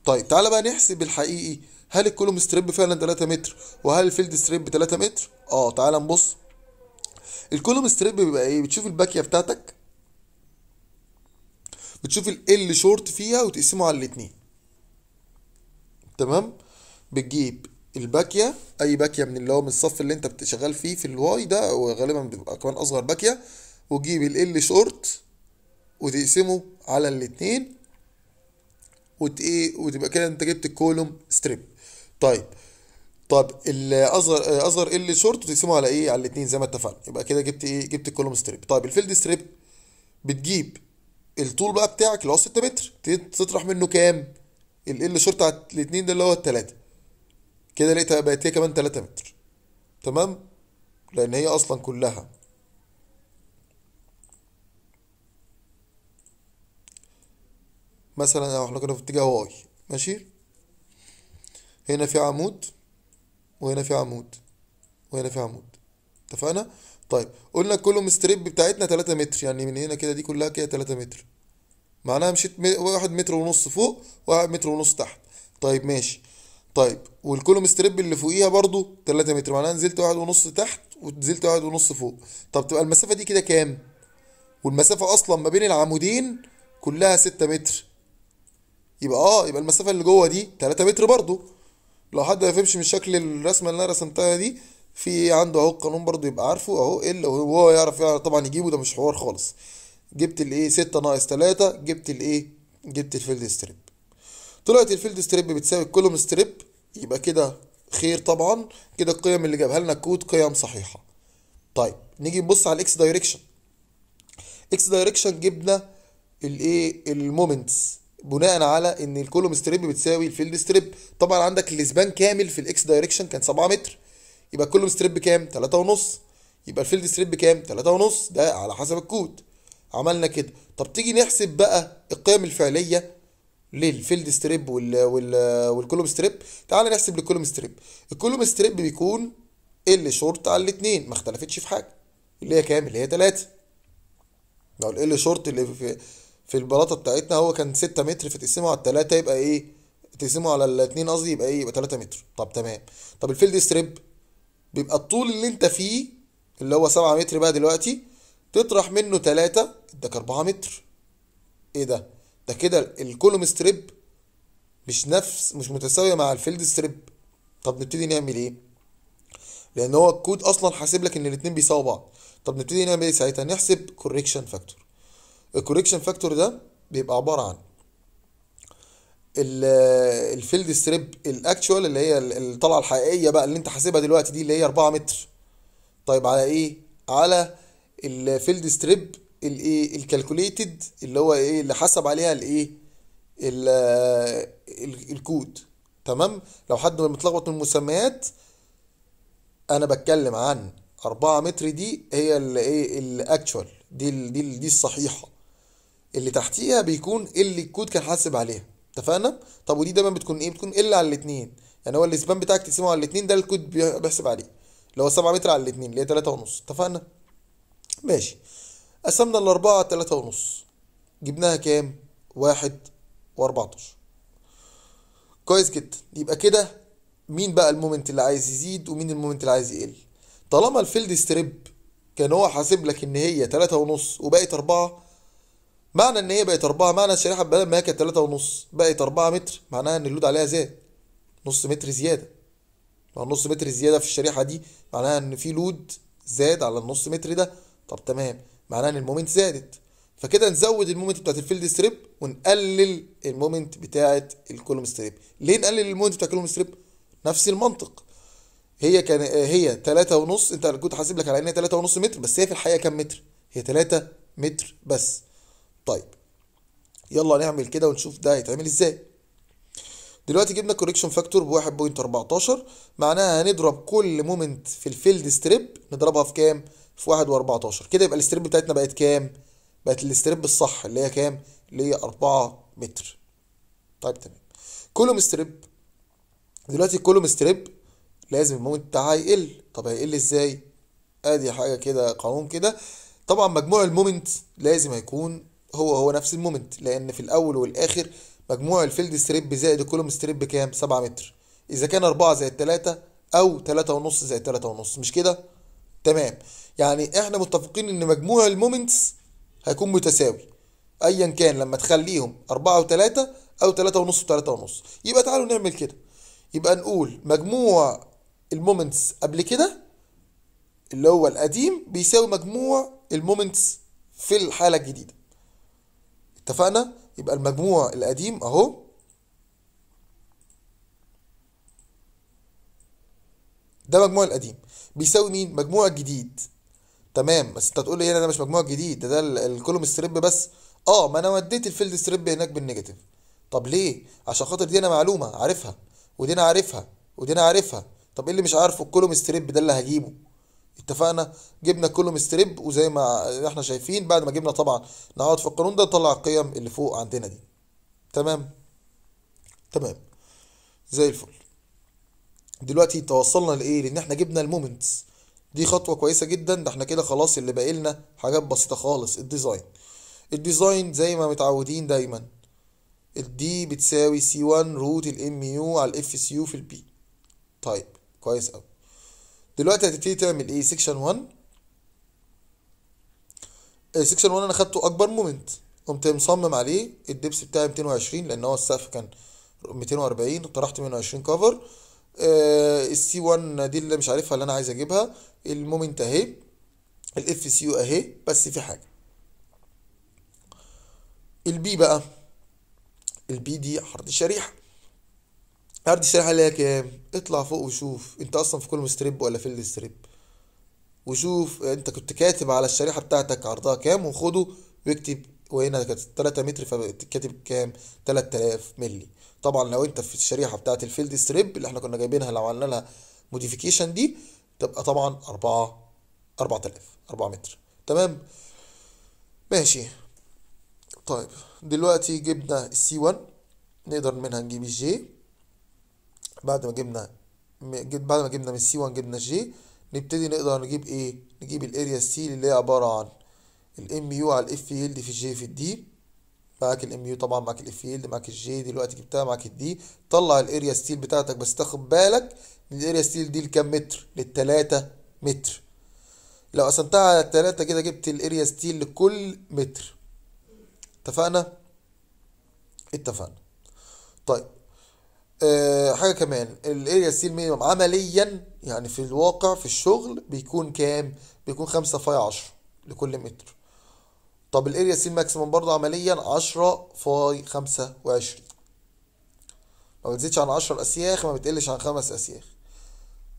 طيب تعالى بقى نحسب الحقيقي، هل الكولوم ستريب فعلا تلاتة متر وهل الفيلد ستريب تلاتة متر؟ اه تعالى نبص. الكولوم ستريب بيبقى ايه؟ بتشوف الباكية بتاعتك، بتشوف ال اللي شورت فيها وتقسمه على الاتنين. تمام؟ بتجيب الباكية، اي باكية من اللي هو من الصف اللي انت شغال فيه في الواي ده، وغالبا بيبقى كمان اصغر باكية، وتجيب ال شورت وتقسمه على الاتنين وت ايه وتبقى كده انت جبت الكولوم ستريب. طيب طب الاصغر اصغر ال شورت وتقسمه على ايه؟ على الاتنين زي ما اتفقنا، يبقى كده جبت ايه؟ جبت الكولوم ستريب. طيب الفيلد ستريب بتجيب الطول بقى بتاعك اللي هو ستة متر، تطرح منه كام؟ ال شورت على الاتنين ده اللي هو التلاتة. كده لقيتها بقت هي كمان تلاتة متر. تمام؟ لأن هي أصلا كلها مثلا احنا كنا في اتجاه واي ماشي، هنا في عمود وهنا في عمود وهنا في عمود. اتفقنا؟ طيب قلنا كولوم ستريب بتاعتنا تلاتة متر، يعني من هنا كده دي كلها كده تلاتة متر، معناها مشيت واحد متر ونص فوق واحد متر ونص تحت. طيب ماشي. طيب والكولوم ستريب اللي فوقيها برضو تلاتة متر، معناها نزلت واحد ونص تحت ونزلت واحد ونص فوق. طب تبقى المسافة دي كده كام؟ والمسافة اصلا ما بين العمودين كلها ستة متر، يبقى اه يبقى المسافه اللي جوه دي تلاتة متر برضو. لو حد ما فهمش من شكل الرسمه اللي انا رسمتها دي، في عنده اهو القانون برضو يبقى عارفه اهو ايه اللي هو يعرف يعني طبعا يجيبه، ده مش حوار خالص. جبت الايه ستة ناقص تلاتة، جبت الايه جبت الفيلد ستريب. طلعت الفيلد ستريب بتساوي الكولوم ستريب، يبقى كده خير طبعا. كده القيم اللي جابها لنا الكود قيم صحيحه. طيب نيجي نبص على الاكس دايركشن. اكس دايركشن جبنا الايه المومنتس بناء على ان الكولوم ستريب بتساوي الفيلد ستريب. طبعا عندك الاسبان كامل في الاكس دايركشن كان سبعة متر، يبقى الكولوم ستريب كام؟ تلاتة ونص. يبقى الفيلد ستريب كام؟ تلاتة ونص، ده على حسب الكود. عملنا كده. طب تيجي نحسب بقى القيم الفعليه للفيلد ستريب وال وال والكولوم ستريب. تعالى نحسب للكولوم ستريب. الكولوم ستريب بيكون ال شورت على الاثنين، ما اختلفتش في حاجه، اللي هي كام؟ اللي هي تلاتة. لو ال شورت اللي في في البلاطه بتاعتنا هو كان ستة متر، فتقسمه على التلاتة يبقى ايه؟ تقسمه على الاتنين قصدي، يبقى ايه؟ يبقى تلاتة متر. طب تمام. طب الفيلد ستريب بيبقى الطول اللي انت فيه اللي هو سبعة متر بقى دلوقتي، تطرح منه تلاتة اداك أربعة متر. ايه ده؟ ده كده الكولوم ستريب مش نفس مش متساويه مع الفيلد ستريب. طب نبتدي نعمل ايه؟ لان هو الكود اصلا حاسب لك ان الاتنين بيساووا بعض. طب نبتدي نعمل ايه ساعتها؟ نحسب كوريكشن فاكتور. الكوريكشن فاكتور ده بيبقى عباره عن الفيلد ستريب الاكشوال اللي هي الطلعه الحقيقيه بقى اللي انت حاسبها دلوقتي دي اللي هي أربعة متر. طيب على ايه؟ على الفيلد ستريب الايه الكالكوليتد اللي هو ايه اللي حسب عليها الايه الكود. تمام، لو حد متلخبط من المسميات، انا بتكلم عن أربعة متر، دي هي الايه الاكتشوال، دي ال دي ال دي الصحيحه، اللي تحتيها بيكون اللي الكود كان حاسب عليها. اتفقنا؟ طب ودي دايما بتكون ايه؟ بتكون ال على الاثنين، يعني هو السبان بتاعك تقسمه على الاثنين، ده الكود بيحسب عليه، اللي هو سبعة متر على الاثنين اللي هي تلاتة ونص. اتفقنا؟ ماشي، قسمنا الاربعه على تلاتة ونص، جبناها كام؟ واحد واربعتاشر. كويس جدا. يبقى كده مين بقى المومنت اللي عايز يزيد ومين المومنت اللي عايز يقل؟ طالما الفيلد ستريب كان هو حاسب لك ان هي تلاتة ونص وبقت اربعة، معنى ان هي بقت اربعة، معنى الشريحه بدل ما هي كانت تلاتة ونص بقت اربعة متر، معناها ان اللود عليها زاد نص متر زياده. مع نص متر زياده في الشريحه دي معناها ان في لود زاد على النص متر ده. طب تمام، معناها ان المومنت زادت، فكده نزود المومنت بتاعت الفيلد ستريب ونقلل المومنت بتاعت الكولوم ستريب. ليه نقلل المومنت بتاع الكولوم ستريب؟ نفس المنطق، هي كان هي تلاتة ونص، انت كنت حاسب لك على انها تلاتة ونص متر، بس هي في الحقيقه كام متر؟ هي تلاتة متر بس. طيب يلا نعمل كده ونشوف ده هيتعمل ازاي. دلوقتي جبنا كوريكشن فاكتور ب واحد فاصلة اربعتاشر، معناها هنضرب كل مومنت في الفيلد ستريب نضربها في كام؟ في واحد واربعتاشر. كده يبقى الستريب بتاعتنا بقت كام؟ بقت الستريب الصح اللي هي كام؟ اللي هي اربعة متر. طيب تمام. كولوم ستريب، دلوقتي الكولوم ستريب لازم المومنت بتاعها يقل. طب هيقل ازاي؟ ادي حاجه كده قانون كده، طبعا مجموع المومنت لازم هيكون هو هو نفس المومنت، لان في الاول والاخر مجموع الفيلد ستريب زائد الكولوم ستريب بكام؟ سبعة متر، اذا كان اربعة زائد تلاتة او تلاتة ونص زائد تلاتة ونص، مش كده؟ تمام، يعني احنا متفقين ان مجموع المومنتس هيكون متساوي ايا كان لما تخليهم اربعة و3 او تلاتة ونص و3 ونص. يبقى تعالوا نعمل كده، يبقى نقول مجموع المومنتس قبل كده اللي هو القديم بيساوي مجموع المومنتس في الحاله الجديده. اتفقنا؟ يبقى المجموع القديم اهو ده مجموع القديم بيساوي مين؟ مجموع الجديد. تمام، بس انت هتقول لي هنا ده مش مجموع الجديد، ده ده الكولوم ستريب بس. اه، ما انا وديت الفيلد ستريب هناك بالنيجاتيف. طب ليه؟ عشان خاطر دي انا معلومه عارفها ودي انا عارفها ودي انا عارفها. طب ايه اللي مش عارفه؟ الكولوم ستريب ده اللي هجيبه. اتفقنا؟ جبنا كولوم ستريب، وزي ما احنا شايفين بعد ما جبنا طبعا نقعد في القانون ده نطلع القيم اللي فوق عندنا دي. تمام تمام زي الفل. دلوقتي توصلنا لايه؟ لان احنا جبنا المومنتس، دي خطوه كويسه جدا. ده احنا كده خلاص اللي باقي لنا حاجات بسيطه خالص. الديزاين الديزاين زي ما متعودين دايما، الدي بتساوي سي واحد روت الام يو على الاف سي يو في البي. طيب كويس قوي. دلوقتي هتبتدي تعمل ايه؟ سيكشن واحد، سيكشن واحد انا خدته اكبر مومنت، قمت مصمم عليه الدبس بتاعي ميتين وعشرين لان هو السقف كان ميتين واربعين، طرحت ميتين وعشرين كفر. آه السي واحد دي اللي مش عارفها اللي انا عايز اجيبها، المومنت اهي، الاف سي يو اهي. بس في حاجه البي بقى، البي دي عرض الشريحه، عرض الشريحه اللي هي كام؟ اطلع فوق وشوف انت اصلا في كولوم ستريب ولا فيلد ستريب، وشوف انت كنت كاتب على الشريحه بتاعتك عرضها كام، وخده واكتب. وهنا كانت تلاتة متر فكاتب كام؟ تلات الاف مللي. طبعا لو انت في الشريحه بتاعت الفيلد ستريب اللي احنا كنا جايبينها لو عملنا لها موديفيكيشن دي تبقى طبعا اربعة اربعة الاف، اربعة متر. تمام ماشي. طيب دلوقتي جبنا السي واحد، نقدر منها نجيب الجي. بعد ما جبنا بعد ما جبنا من السي واحد جبنا الجي، نبتدي نقدر نجيب ايه؟ نجيب الاريا السي اللي هي عباره عن الام يو على الاف يلد في الجي في الدي. معاك الام يو طبعا، معاك الاف يلد، معاك الجي، دلوقتي جبتها معاك الدي. طلع الاريا ستيل بتاعتك، بس تاخد بالك ان الاريا ستيل دي لكام متر؟ للتلاتة متر. لو قسمتها على التلاتة كده جبت الاريا ستيل لكل متر. اتفقنا؟ اتفقنا. طيب أه حاجه كمان، الاريا ستيل مينيمم عمليا يعني في الواقع في الشغل بيكون كام؟ بيكون خمسة فاي عشرة لكل متر. طب الاريا ستيل ماكسيمم برضه عمليا عشرة فاي خمسة وعشرين، ما بتزيدش عن عشرة اسياخ، ما بتقلش عن خمس اسياخ،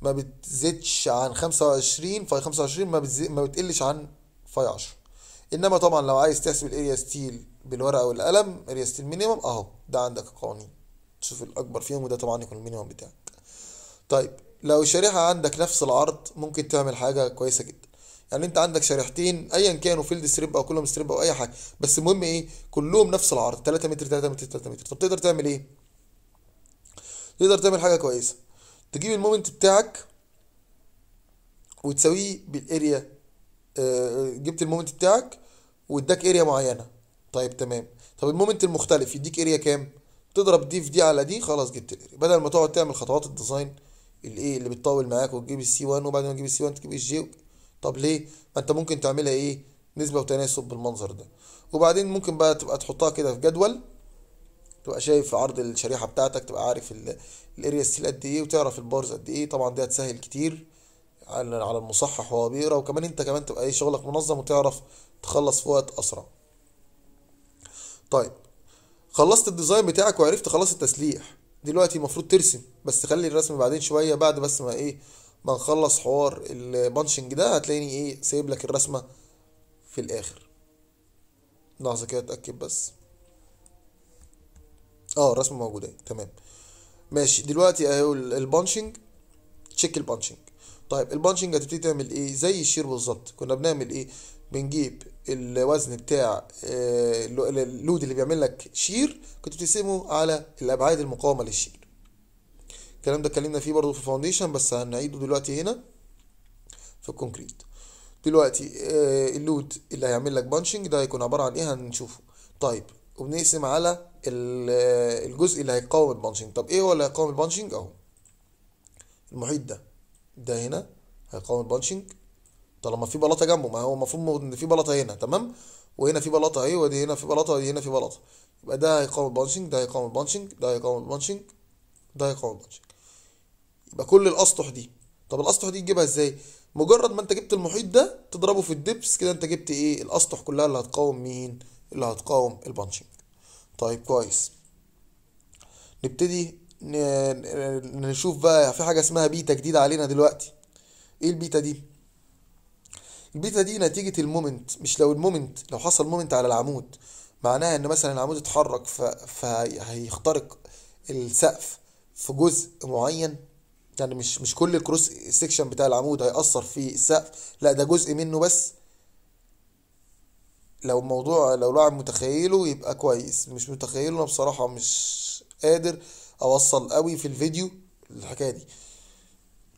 ما بتزيدش عن خمسة وعشرين فاي خمسة وعشرين، ما, ما بتقلش عن فاي عشرة. انما طبعا لو عايز تحسب الاريا ستيل بالورقه والقلم رياسه المينيمم اهو، ده عندك قوانين تشوف الاكبر فيهم وده طبعا يكون المينيمم بتاعك. طيب لو الشريحه عندك نفس العرض ممكن تعمل حاجه كويسه جدا، يعني انت عندك شريحتين ايا كانوا فيلد ستريب او كلهم ستريب او اي حاجه، بس المهم ايه كلهم نفس العرض تلاتة متر تلاتة متر تلاتة متر. طب تقدر تعمل ايه؟ تقدر تعمل حاجه كويسه، تجيب المومنت بتاعك وتساويه بالاريا. آه جبت المومنت بتاعك واداك اريا معينه، طيب تمام. طب المومنت المختلف يديك اريا كام؟ تضرب دي في دي على دي، خلاص جبت الاريا. بدل ما تقعد تعمل خطوات الديزاين الايه اللي بتطول معاك وتجيب السي واحد وبعد ما تجيب السي واحد تجيب الجي، طب ليه؟ ما انت ممكن تعملها ايه؟ نسبه وتناسب بالمنظر ده. وبعدين ممكن بقى تبقى تحطها كده في جدول، تبقى شايف عرض الشريحه بتاعتك، تبقى عارف الاريا ستيل قد ايه وتعرف البارز قد ايه. طبعا دي هتسهل كتير على على المصحح وهو بيقرا، وكمان انت كمان تبقى ايه شغلك منظم وتعرف تخلص في وقت اسرع. طيب خلصت الديزاين بتاعك وعرفت خلاص التسليح، دلوقتي المفروض ترسم، بس خلي الرسم بعدين شويه بعد بس ما ايه ما نخلص حوار البانشنج ده. هتلاقيني ايه سايب لك الرسمه في الاخر. لحظه كده اتاكد بس، اه الرسمه موجوده تمام ماشي. دلوقتي اهو البانشنج، تشيك البانشنج. طيب البانشنج هتبتدي تعمل ايه؟ زي الشير بالظبط، كنا بنعمل ايه؟ بنجيب الوزن بتاع اللود اللي بيعمل لك شير كنت بتقسمه على الابعاد المقاومه للشير. الكلام ده اتكلمنا فيه برضه في الفاونديشن بس هنعيده دلوقتي هنا في الكونكريت. دلوقتي اللود اللي هيعمل لك بانشنج ده هيكون عباره عن ايه؟ هنشوفه. طيب وبنقسم على الجزء اللي هيقاوم البانشنج. طب ايه هو اللي هيقاوم البانشنج؟ اهو المحيط ده، ده هنا هيقاوم البانشنج طالما في بلاطه جنبه. ما هو المفروض ان في بلاطه هنا تمام، وهنا في بلاطه اهي، ودي هنا في بلاطه ودي هنا في بلاطه، يبقى ده هيقاوم البانشنج ده هيقاوم البانشنج ده هيقاوم البانشنج ده هيقاوم البانشنج، يبقى كل الاسطح دي. طب الاسطح دي تجيبها ازاي؟ مجرد ما انت جبت المحيط ده تضربه في الدبس كده، انت جبت ايه؟ الاسطح كلها اللي هتقاوم مين؟ اللي هتقاوم البانشنج. طيب كويس، نبتدي نشوف بقى في حاجه اسمها بيتا جديده علينا دلوقتي. ايه البيتا دي؟ البيتا دي نتيجه المومنت، مش لو المومنت لو حصل مومنت على العمود معناها ان مثلا العمود اتحرك فهيخترق السقف في جزء معين، يعني مش مش كل الكروس سيكشن بتاع العمود هيأثر في السقف، لا ده جزء منه بس. لو الموضوع لو لاعب متخيله يبقى كويس، مش متخيله انا بصراحه مش قادر اوصل قوي في الفيديو الحكايه دي.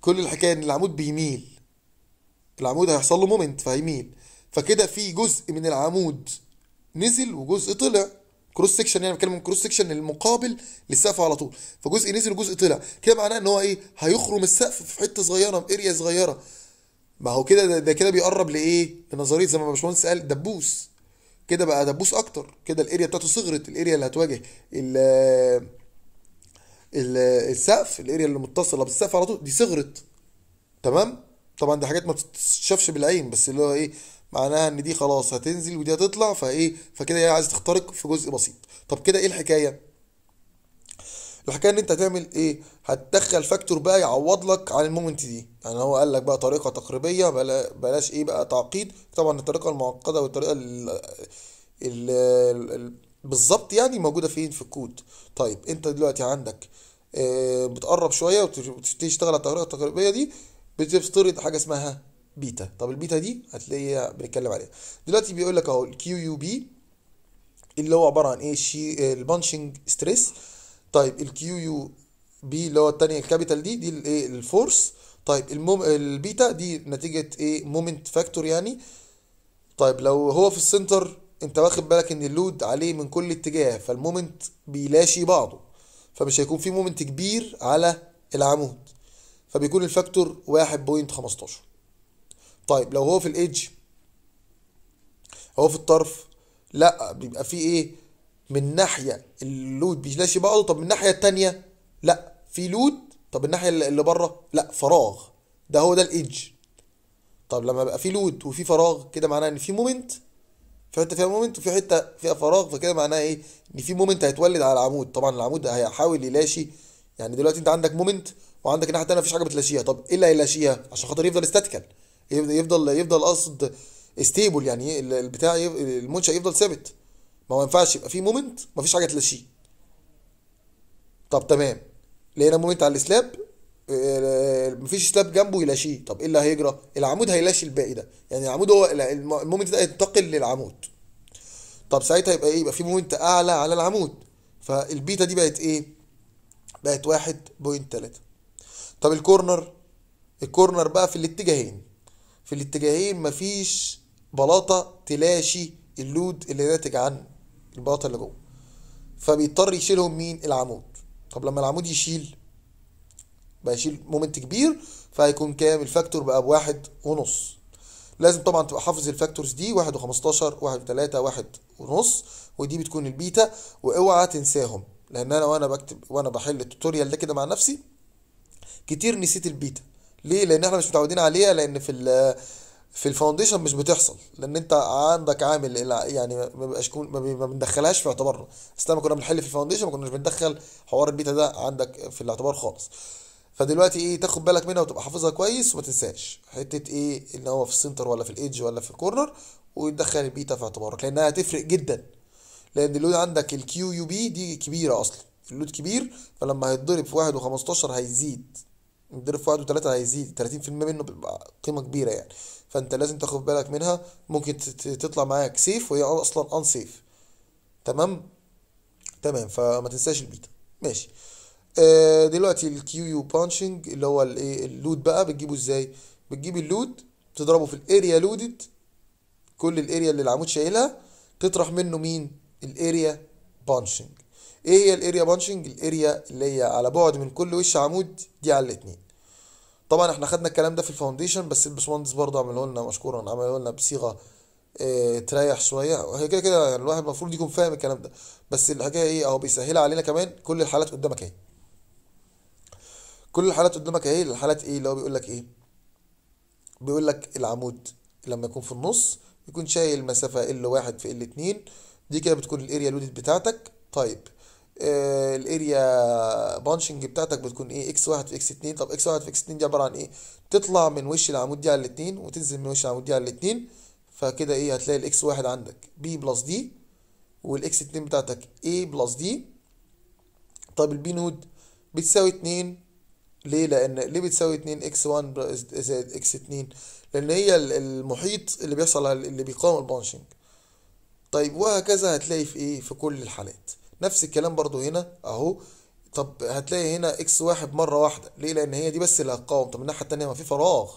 كل الحكايه ان العمود بيميل، العمود هيحصل له مومنت فهيميل، فكده في جزء من العمود نزل وجزء طلع كروس سكشن، يعني بتكلم من كروس سكشن المقابل للسقف على طول، فجزء نزل وجزء طلع، كده معناه ان هو ايه هيخرم السقف في حته صغيره في اريا صغيره. ما هو كده ده, ده كده بيقرب لايه؟ لنظريه زي ما باشمهندس قال دبوس، كده بقى دبوس اكتر، كده الاريا بتاعته صغرت، الاريا اللي هتواجه ال السقف الاريا اللي متصله بالسقف على طول دي صغرت تمام. طبعا دي حاجات ما بتتشافش بالعين، بس اللي هو ايه معناها ان دي خلاص هتنزل ودي هتطلع، فايه فكده هي عايزه تخترق في جزء بسيط. طب كده ايه الحكايه؟ الحكايه ان انت هتعمل ايه؟ هتدخل فاكتور بقى يعوض لك عن المومنت دي، يعني هو قال لك بقى طريقه تقريبيه، بلا بلاش ايه بقى تعقيد، طبعا الطريقه المعقده والطريقه ال بالظبط يعني موجوده فين؟ في الكود. طيب انت دلوقتي عندك آه بتقرب شويه وتشتغل على الطريقه التقريبيه دي، بتفترض حاجه اسمها بيتا. طب البيتا دي هتلاقيها بنتكلم عليها دلوقتي. بيقول لك اهو الكيو يو بي اللي هو عباره عن ايه؟ شي البانشنج ستريس. طيب الكيو يو بي اللي هو الثانيه الكابيتال دي دي الايه؟ الفورس. طيب الموم البيتا دي نتيجه ايه؟ مومنت فاكتور يعني. طيب لو هو في السنتر انت واخد بالك ان اللود عليه من كل اتجاه، فالمومنت بيلاشي بعضه، فمش هيكون في مومنت كبير على العمود، فبيكون الفاكتور واحد فاصلة خمستاشر. طيب لو هو في الايدج، هو في الطرف، لا بيبقى في ايه؟ من ناحيه اللود بيلاشي بعضه، طب من الناحيه الثانيه لا في لود، طب الناحيه اللي بره لا فراغ، ده هو ده الايدج. طب لما بقى في لود وفي فراغ كده معناه ان في مومنت في حته فيها مومنت وفي حته فيها فراغ، فكده معناها ايه؟ ان في مومنت هيتولد على العمود. طبعا العمود هيحاول يلاشي، يعني دلوقتي انت عندك مومنت وعندك الناحيه الثانيه مفيش حاجه بتلاشيها، طب ايه اللي هيلاشيها عشان خاطر يفضل استاتيكال، يفضل يفضل اقصد ستيبل، يعني البتاع المنشا يفضل ثابت، ما هو ينفعش يبقى فيه مومنت مفيش حاجه تلاشيه. طب تمام، لقينا مومنت على السلاب، مفيش سلاب جنبه يلاشيه، طب ايه اللي هيجرى؟ العمود هيلاشي الباقي ده، يعني العمود هو المومنت ده هينتقل للعمود. طب ساعتها يبقى ايه؟ يبقى في مومنت اعلى على العمود، فالبيتا دي بقت ايه؟ بقت واحد فاصلة تلاتة. طب الكورنر، الكورنر بقى في الاتجاهين، في الاتجاهين مفيش بلاطه تلاشي اللود اللي ناتج عن البلاطه اللي جوه، فبيضطر يشيلهم مين؟ العمود. طب لما العمود يشيل بقى يشيل مومنت كبير، فهيكون كام؟ الفاكتور بقى بواحد ونص. لازم طبعا تبقى حافظ الفاكتورز دي، واحد وخمستاشر، واحد وتلاتة، واحد ونص، ودي بتكون البيتا، واوعى تنساهم، لان انا وانا بكتب وانا بحل التوتوريال ده كده مع نفسي كتير نسيت البيتا. ليه؟ لان احنا مش متعودين عليها، لان في ال في الفاونديشن مش بتحصل، لان انت عندك عامل يعني ما بيبقاش ما بندخلهاش في اعتبارنا. اصل لما كنا بنحل في الفاونديشن ما كناش بندخل حوار البيتا ده عندك في الاعتبار خالص. فدلوقتي ايه؟ تاخد بالك منها وتبقى حافظها كويس، وما تنساش حته ايه؟ ان هو في السنتر ولا في الايدج ولا في الكورنر، وتدخل البيتا في اعتبارك، لانها هتفرق جدا. لان اللود عندك الكيو يو بي دي كبيره اصلا، اللود كبير، فلما هيتضرب في واحد وخمستاشر هيزيد، يتضرب في واحد وتلاتة هيزيد تلاتين في المية منه، بيبقى قيمه كبيره يعني، فانت لازم تاخد بالك منها. ممكن تطلع معاك سيف وهي اصلا ان سيف. تمام تمام، فما تنساش البيتا. ماشي، دلوقتي الكيو يو بانشنج اللي هو الايه؟ اللود بقى بتجيبه ازاي؟ بتجيب اللود تضربه في الاريا لودد، كل الاريا اللي العمود شايلها تطرح منه مين؟ الاريا بانشنج. ايه هي الاريا بانشنج؟ الاريا اللي هي على بعد من كل وش عمود دي على الاتنين. طبعا احنا خدنا الكلام ده في الفاونديشن، بس الباشمهندس برضه عمله لنا مشكورا، عمله لنا بصيغه اه تريح شويه، وهي كده كده يعني الواحد المفروض يكون فاهم الكلام ده، بس الحكايه ايه؟ اهو بيسهلها علينا كمان. كل الحالات قدامك اهي، كل الحالات قدامك اهي. الحالات ايه؟ اللي هو بيقول لك ايه؟ بيقول لك العمود لما يكون في النص يكون شايل مسافه ال1 في ال2، دي كده بتكون الاريا لودد بتاعتك. طيب آه الاريا بانشنج بتاعتك بتكون ايه؟ اكس واحد في اكس اتنين. طب اكس واحد في اكس اتنين دي عباره عن ايه؟ تطلع من وش العمود دي على الاتنين وتنزل من وش العمود دي على الاتنين، فكده ايه؟ هتلاقي الاكس واحد عندك بي بلس دي، والاكس اتنين بتاعتك اي بلس دي. طب البي نود بتساوي اتنين. ليه؟ لان ليه بتساوي اتنين؟ اكس واحد زائد اكس اتنين، لان هي المحيط اللي بيحصل اللي بيقاوم البانشنج. طيب وهكذا هتلاقي في ايه؟ في كل الحالات نفس الكلام برضو هنا اهو. طب هتلاقي هنا اكس واحد مره واحده، ليه؟ لان هي دي بس اللي هتقاوم. طب الناحيه الثانيه ما في فراغ،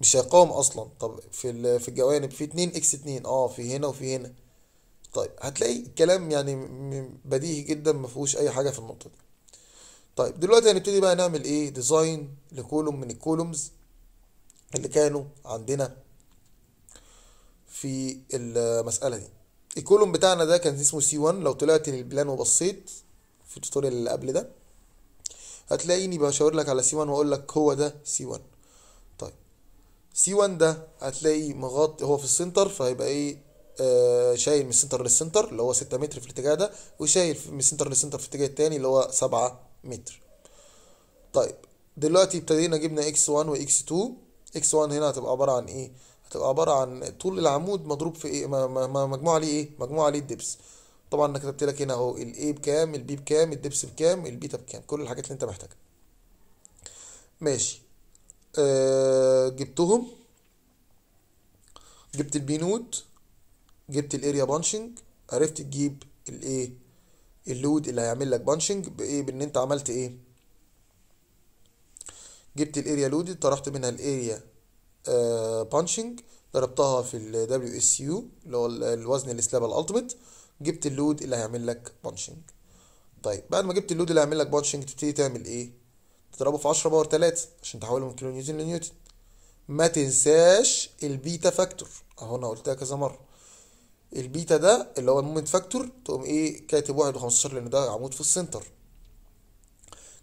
مش هيقاوم اصلا. طب في في الجوانب في اتنين اكس اتنين، اه في هنا وفي هنا. طيب هتلاقي الكلام يعني بديهي جدا، ما فيهوش اي حاجه في النقطه دي. طيب دلوقتي هنبتدي بقى نعمل ايه؟ ديزاين لكولوم من الكولومز اللي كانوا عندنا في المساله دي. الكولوم بتاعنا ده كان اسمه سي واحد، لو طلعت للبلان وبصيت في التوتوريال اللي قبل ده هتلاقيني بشاور لك على سي واحد واقول لك هو ده سي واحد. طيب سي واحد ده هتلاقيه مغطي، هو في السنتر، فهيبقى ايه؟ آه شايل من السنتر للسنتر اللي هو ستة متر في الاتجاه ده، وشايل من السنتر للسنتر في الاتجاه التاني اللي هو سبعة متر. طيب دلوقتي ابتدينا جبنا اكس واحد واكس اتنين. اكس واحد هنا هتبقى عباره عن ايه؟ هتبقى عباره عن طول العمود مضروب في ايه؟ مجموع عليه ايه؟ مجموع عليه الدبس. طبعا انا كتبت لك هنا اهو الاي بكام، البي بكام، الدبس بكام، البيتا بكام، كل الحاجات اللي انت محتاجها. ماشي، أه جبتهم، جبت البي نود، جبت الاريا بانشنج، عرفت تجيب الايه؟ اللود اللي هيعمل لك بانشنج بايه؟ بان انت عملت ايه؟ جبت الاريا لودد، طرحت منها الاريا بانشنج، ضربتها في ال دبليو اس يو اللي هو الوزن السلاب الالتيميت، جبت اللود اللي هيعمل لك بانشنج. طيب بعد ما جبت اللود اللي هيعمل لك بانشنج تبتدي تعمل ايه؟ تضربه في عشرة باور تلاتة عشان تحوله من كيلو نيوتن لنيوتن. ما تنساش البيتا فاكتور، اهو انا قلتها كذا مره. البيتا ده اللي هو المومنت فاكتور، تقوم ايه؟ كاتب واحد وخمستاشر لان ده عمود في السنتر،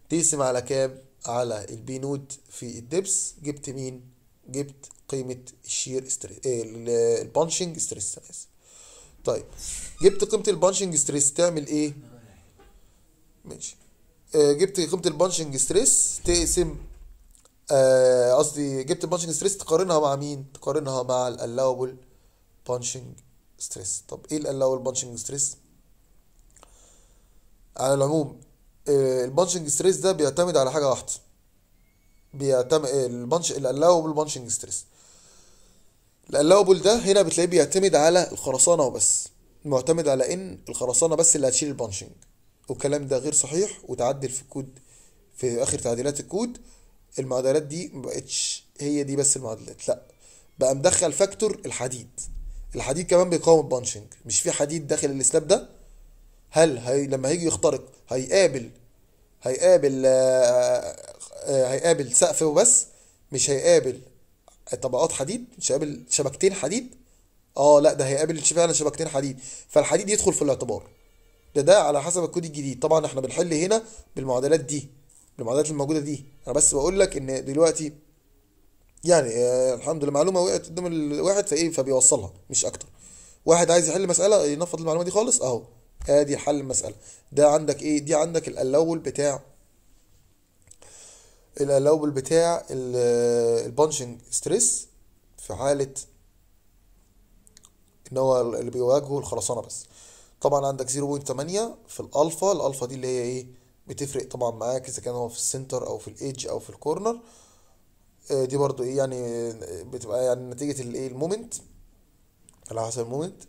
تقسم على كام؟ على البي نود في الدبس. جبت مين؟ جبت قيمه الشير ستريس، البانشنج ستريس. طيب جبت قيمه البانشنج ستريس تعمل ايه؟ ماشي، جبت قيمه البانشنج ستريس تقسم، قصدي جبت البانشنج ستريس تقارنها مع مين؟ تقارنها مع الالاوبل بانشنج ستريس. طب ايه اللي هو البانشنج ستريس؟ على العموم البانشنج ستريس ده بيعتمد على حاجه واحده، بيعتمد البانش الالاوبل بانشنج ستريس. الالاوبل ده هنا بتلاقيه بيعتمد على الخرسانه وبس، معتمد على ان الخرسانه بس اللي هتشيل البانشنج، والكلام ده غير صحيح، وتعدل في الكود في اخر تعديلات الكود المعادلات دي مبقتش هي دي بس المعادلات، لا بقى مدخل فاكتور الحديد. الحديد كمان بيقاوم البانشنج، مش في حديد داخل السلاب ده، هل هي لما هيجي يخترق هيقابل هيقابل هيقابل سقف وبس، مش هيقابل طبقات حديد، مش هيقابل شبكتين حديد. اه لا ده هيقابل فعلا شبكتين حديد، فالحديد يدخل في الاعتبار. ده ده على حسب الكود الجديد، طبعا احنا بنحل هنا بالمعادلات دي، بالمعادلات الموجوده دي. انا بس بقول لك ان دلوقتي يعني آه الحمد لله معلومه وقعت قدام الواحد فايه فبيوصلها مش اكتر. واحد عايز يحل مساله ينفض المعلومه دي خالص اهو، ادي آه حل المساله. ده عندك ايه؟ دي عندك الالاول بتاع الالاول بتاع البانشنج ستريس في حاله ان هو اللي بيواجهه الخرسانه بس. طبعا عندك صفر فاصلة ثمانية في الالفا، الالفا دي اللي هي ايه؟ بتفرق طبعا معاك اذا كان هو في السنتر او في الايدج او في الكورنر. دي برضو ايه يعني بتبقى يعني نتيجه الايه المومنت على حسب المومنت.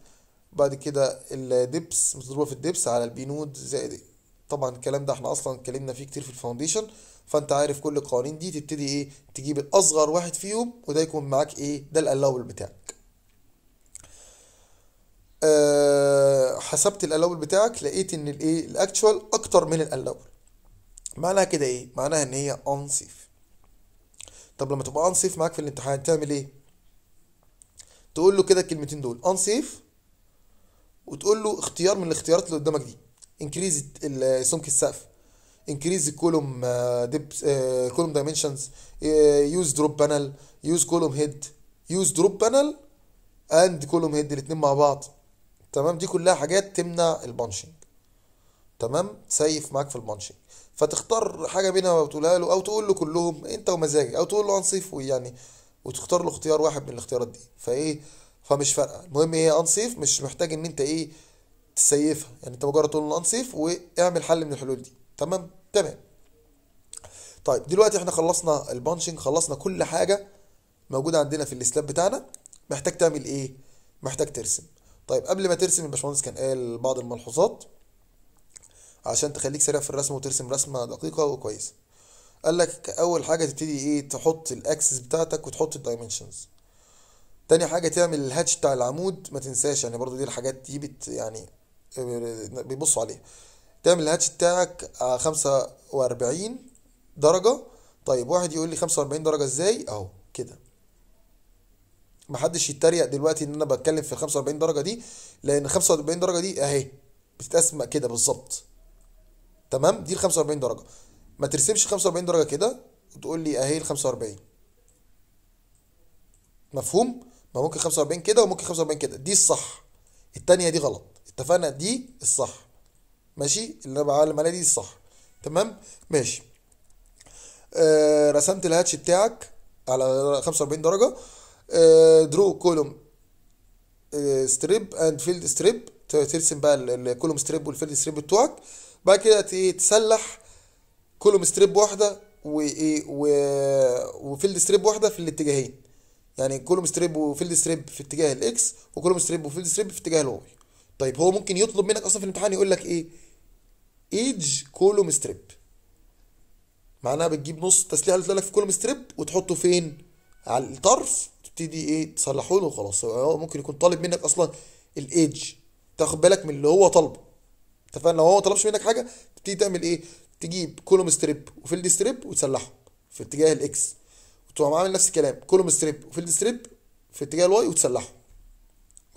بعد كده الدبس مضروبه في الدبس على البي نود زائد ايه. طبعا الكلام ده احنا اصلا اتكلمنا فيه كتير في الفاونديشن، فانت عارف كل القوانين دي، تبتدي ايه تجيب الاصغر واحد فيهم وده يكون معاك ايه ده الالاول بتاعك. أه حسبت الالاول بتاعك، لقيت ان الايه الاكتشوال اكتر من الالاول. معناها كده ايه؟ معناها ان هي unsafe. طب لما تبقى unsafe معاك في الامتحان تعمل ايه؟ تقول له كده الكلمتين دول unsafe، وتقول له اختيار من الاختيارات اللي قدامك دي، انكريز سمك السقف، انكريز كولوم ديب كولوم دايمنشنز، يوز دروب بانل، يوز كولوم هيد، يوز دروب بانل اند كولوم هيد الاثنين مع بعض. تمام؟ دي كلها حاجات تمنع البانشنج، تمام؟ تسيف معاك في البانشنج. فتختار حاجه بينها وتقولها له، او تقول له كلهم انت ومزاجك، او تقول له انصيف ويعني وتختار له اختيار واحد من الاختيارات دي. فايه فمش فارقه، المهم هي انصيف، مش محتاج ان انت ايه تسيفها، يعني انت مجرد تقول له انصيف واعمل حل من الحلول دي. تمام تمام. طيب دلوقتي احنا خلصنا البانشنج، خلصنا كل حاجه موجوده عندنا في السلاب بتاعنا. محتاج تعمل ايه؟ محتاج ترسم. طيب قبل ما ترسم الباشمهندس كان قال بعض الملحوظات عشان تخليك سريع في الرسم وترسم رسمه دقيقه وكويسه. قال لك اول حاجه تبتدي ايه تحط الاكسس بتاعتك وتحط الدايمنشنز. تاني حاجه تعمل الهاتش بتاع العمود، ما تنساش يعني برضو دي الحاجات دي بت يعني بيبصوا عليها. تعمل الهاتش بتاعك خمسة وأربعين درجه. طيب واحد يقول لي خمسة وأربعين درجه ازاي؟ اهو كده. محدش يتريق دلوقتي ان انا بتكلم في خمسة وأربعين درجه دي، لان خمسة وأربعين درجه دي اهي بتتقسم كده بالظبط. تمام؟ دي ال خمسة وأربعين درجه. ما ترسمش خمسة وأربعين درجه كده وتقول لي اهي ال خمسة وأربعين. مفهوم؟ ما ممكن خمسة وأربعين كده وممكن خمسة وأربعين كده، دي الصح. الثانيه دي غلط، اتفقنا؟ دي الصح. ماشي؟ اللي انا بعلم عليها دي الصح. تمام؟ ماشي. آه رسمت الهاتش بتاعك على خمسة وأربعين درجه. آه درو كولوم آه ستريب اند فيلد ستريب، ترسم بقى الكولوم ستريب والفيلد ستريب بتوعك. بعد كده تسلح كولوم ستريب واحده وايه وفيلد ستريب واحده في الاتجاهين، يعني كولوم ستريب وفيلد ستريب في اتجاه الاكس، وكولوم ستريب وفيلد ستريب في اتجاه الواي. طيب هو ممكن يطلب منك اصلا في الامتحان يقول لك ايه؟ ايدج كولوم ستريب. معناها بتجيب نص التسليح اللي طلع لك في كولوم ستريب وتحطه فين؟ على الطرف، تبتدي ايه تصلحه له وخلاص. هو ممكن يكون طالب منك اصلا الايدج، تاخد بالك من اللي هو طالبه. اتفقنا؟ لو هو ما طلبش منك حاجه تبتدي تعمل ايه؟ تجيب كولوم ستريب وفيلد ستريب وتسلحهم في اتجاه الاكس، وتقوم عامل نفس الكلام كولوم ستريب وفيلد ستريب في اتجاه الواي وتسلحهم.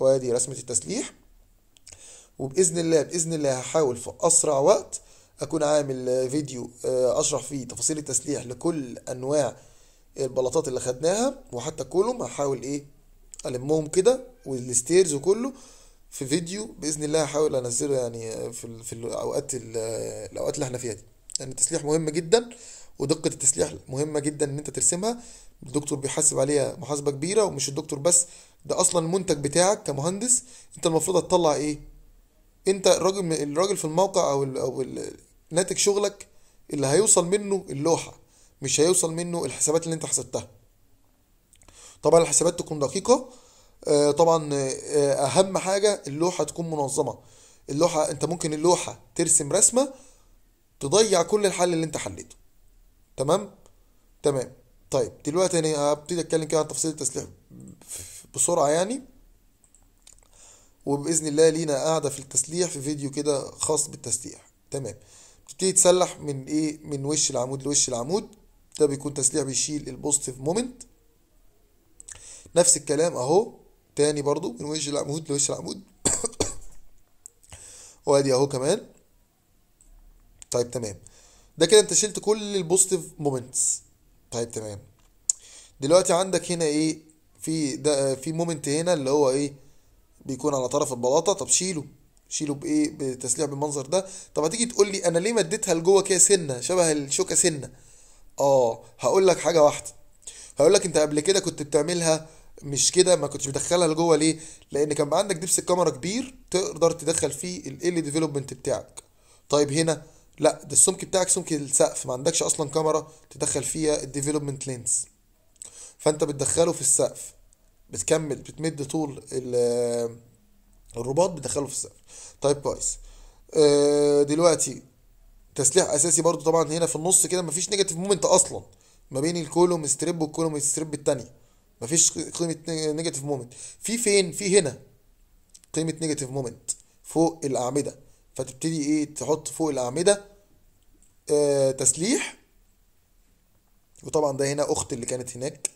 وادي رسمه التسليح. وباذن الله باذن الله هحاول في اسرع وقت اكون عامل فيديو اشرح فيه تفاصيل التسليح لكل انواع البلاطات اللي خدناها، وحتى كولوم هحاول ايه المهم كده، والستيرز وكله في فيديو باذن الله هحاول انزله يعني في في الاوقات الاوقات اللي احنا فيها دي، لان يعني التسليح مهم جدا، ودقه التسليح مهمه جدا ان انت ترسمها. الدكتور بيحاسب عليها محاسبه كبيره، ومش الدكتور بس، ده اصلا المنتج بتاعك كمهندس انت المفروض هتطلع ايه. انت الراجل الراجل في الموقع او ال او ال ناتج شغلك اللي هيوصل منه اللوحه، مش هيوصل منه الحسابات اللي انت حسبتها. طبعا الحسابات تكون دقيقه، طبعا اهم حاجه اللوحه تكون منظمه. اللوحه انت ممكن اللوحه ترسم رسمه تضيع كل الحل اللي انت حليته. تمام تمام طيب دلوقتي انا هبتدي اتكلم كده عن تفاصيل التسليح بسرعه يعني، وباذن الله لينا قاعده في التسليح في فيديو كده خاص بالتسليح. تمام، بتبتدي تسلح من ايه، من وش العمود لوش العمود. ده بيكون تسليح بيشيل البوزيتيف مومنت. نفس الكلام اهو تاني برضو من وش العمود لوش العمود وادي اهو كمان. طيب تمام، ده كده انت شلت كل البوزيتيف مومنتس. طيب تمام، دلوقتي عندك هنا ايه، في ده في مومنت هنا اللي هو ايه بيكون على طرف البلاطه. طب شيله شيله بايه، بتسليح بالمنظر ده. طب هتيجي تقول لي انا ليه مديتها لجوه كده سنه شبه الشوكه سنه. اه هقول لك حاجه واحده، هقول لك انت قبل كده كنت بتعملها مش كده، ما كنتش بتدخلها لجوه ليه؟ لان كان عندك دبس الكاميرا كبير تقدر تدخل فيه ال ديفلوبمنت بتاعك. طيب هنا لا، ده السمك بتاعك سمك السقف، ما عندكش اصلا كاميرا تدخل فيها الديفلوبمنت لينز، فانت بتدخله في السقف، بتكمل بتمد طول الرباط بتدخله في السقف. طيب كويس، دلوقتي تسليح اساسي برضو طبعا هنا في النص كده مفيش نيجاتيف مومنت اصلا ما بين الكولوم ستريب والكولوم ستريب الثانيه، مفيش قيمه نيجاتيف مومنت. في فين، في هنا قيمه نيجاتيف مومنت فوق الاعمده، فتبتدي ايه تحط فوق الاعمده آه تسليح، وطبعا ده هنا اخت اللي كانت هناك.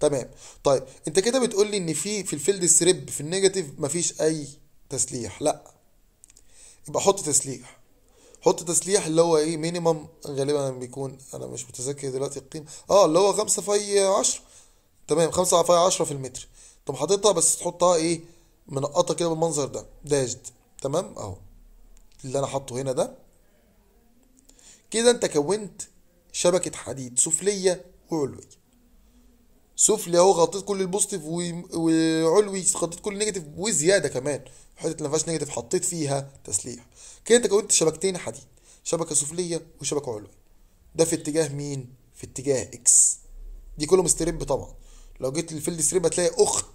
تمام، طيب انت كده بتقول لي ان في في الفيلد ستريب في النيجاتيف مفيش اي تسليح. لا، يبقى حط تسليح، حط تسليح اللي هو ايه مينيمم غالبا بيكون، انا مش متذكر دلوقتي القيمه، اه اللي هو خمسة في عشرة. تمام، خمسة في عشرة في المتر. طب حاططها بس تحطها ايه منقطه كده بالمنظر ده داشد. تمام اهو اللي انا حاطه هنا ده كده. انت كونت شبكه حديد سفليه وعلويه. سفلي اهو غطيت كل البوزيتيف، وعلوي غطيت كل النيجاتيف وزياده كمان، الحته اللي ما فيهاش نيجاتيف حطيت فيها تسليح. كده انت كونت شبكتين حديد، شبكه سفليه وشبكه علويه. ده في اتجاه مين، في اتجاه اكس. دي كلهم ستريب طبعا، لو جيت للفيلد ستريب هتلاقي اخت،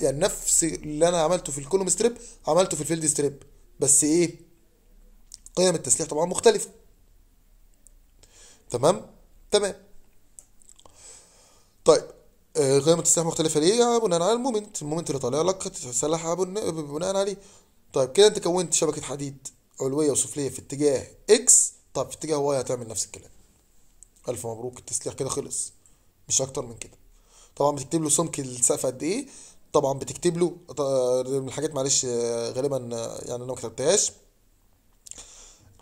يعني نفس اللي انا عملته في الكولوم ستريب عملته في الفيلد ستريب، بس ايه قيم التسليح طبعا مختلفه. تمام تمام طيب آه قيم التسليح مختلفه ليه؟ بناء على المومنت، المومنت اللي طالع لك هتتسلح بناء عليه. طيب كده انت كونت شبكه حديد علويه وسفليه في اتجاه اكس. طب في اتجاه واي هتعمل نفس الكلام. الف مبروك، التسليح كده خلص، مش اكتر من كده. طبعا بتكتب له سمك السقف قد ايه، طبعا بتكتب له من الحاجات معلش غالبا يعني انا ما كتبتهاش،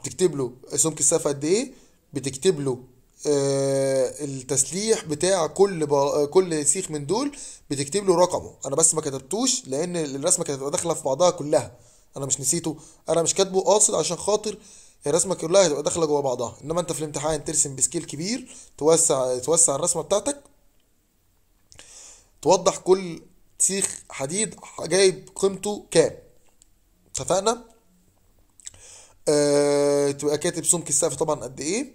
بتكتب له سمك السقف قد ايه، بتكتب له التسليح بتاع كل كل سيخ من دول، بتكتب له رقمه. انا بس ما كتبتوش لان الرسمه كانت هتبقى داخله في بعضها كلها، انا مش نسيته، انا مش كاتبه قاصد عشان خاطر الرسمه كلها هتبقى داخله جوه بعضها. انما انت في الامتحان ترسم بسكيل كبير، توسع توسع الرسمه بتاعتك، توضح كل سيخ حديد جايب قيمته كام. اتفقنا؟ أه تبقى كاتب سمك السقف طبعا قد ايه،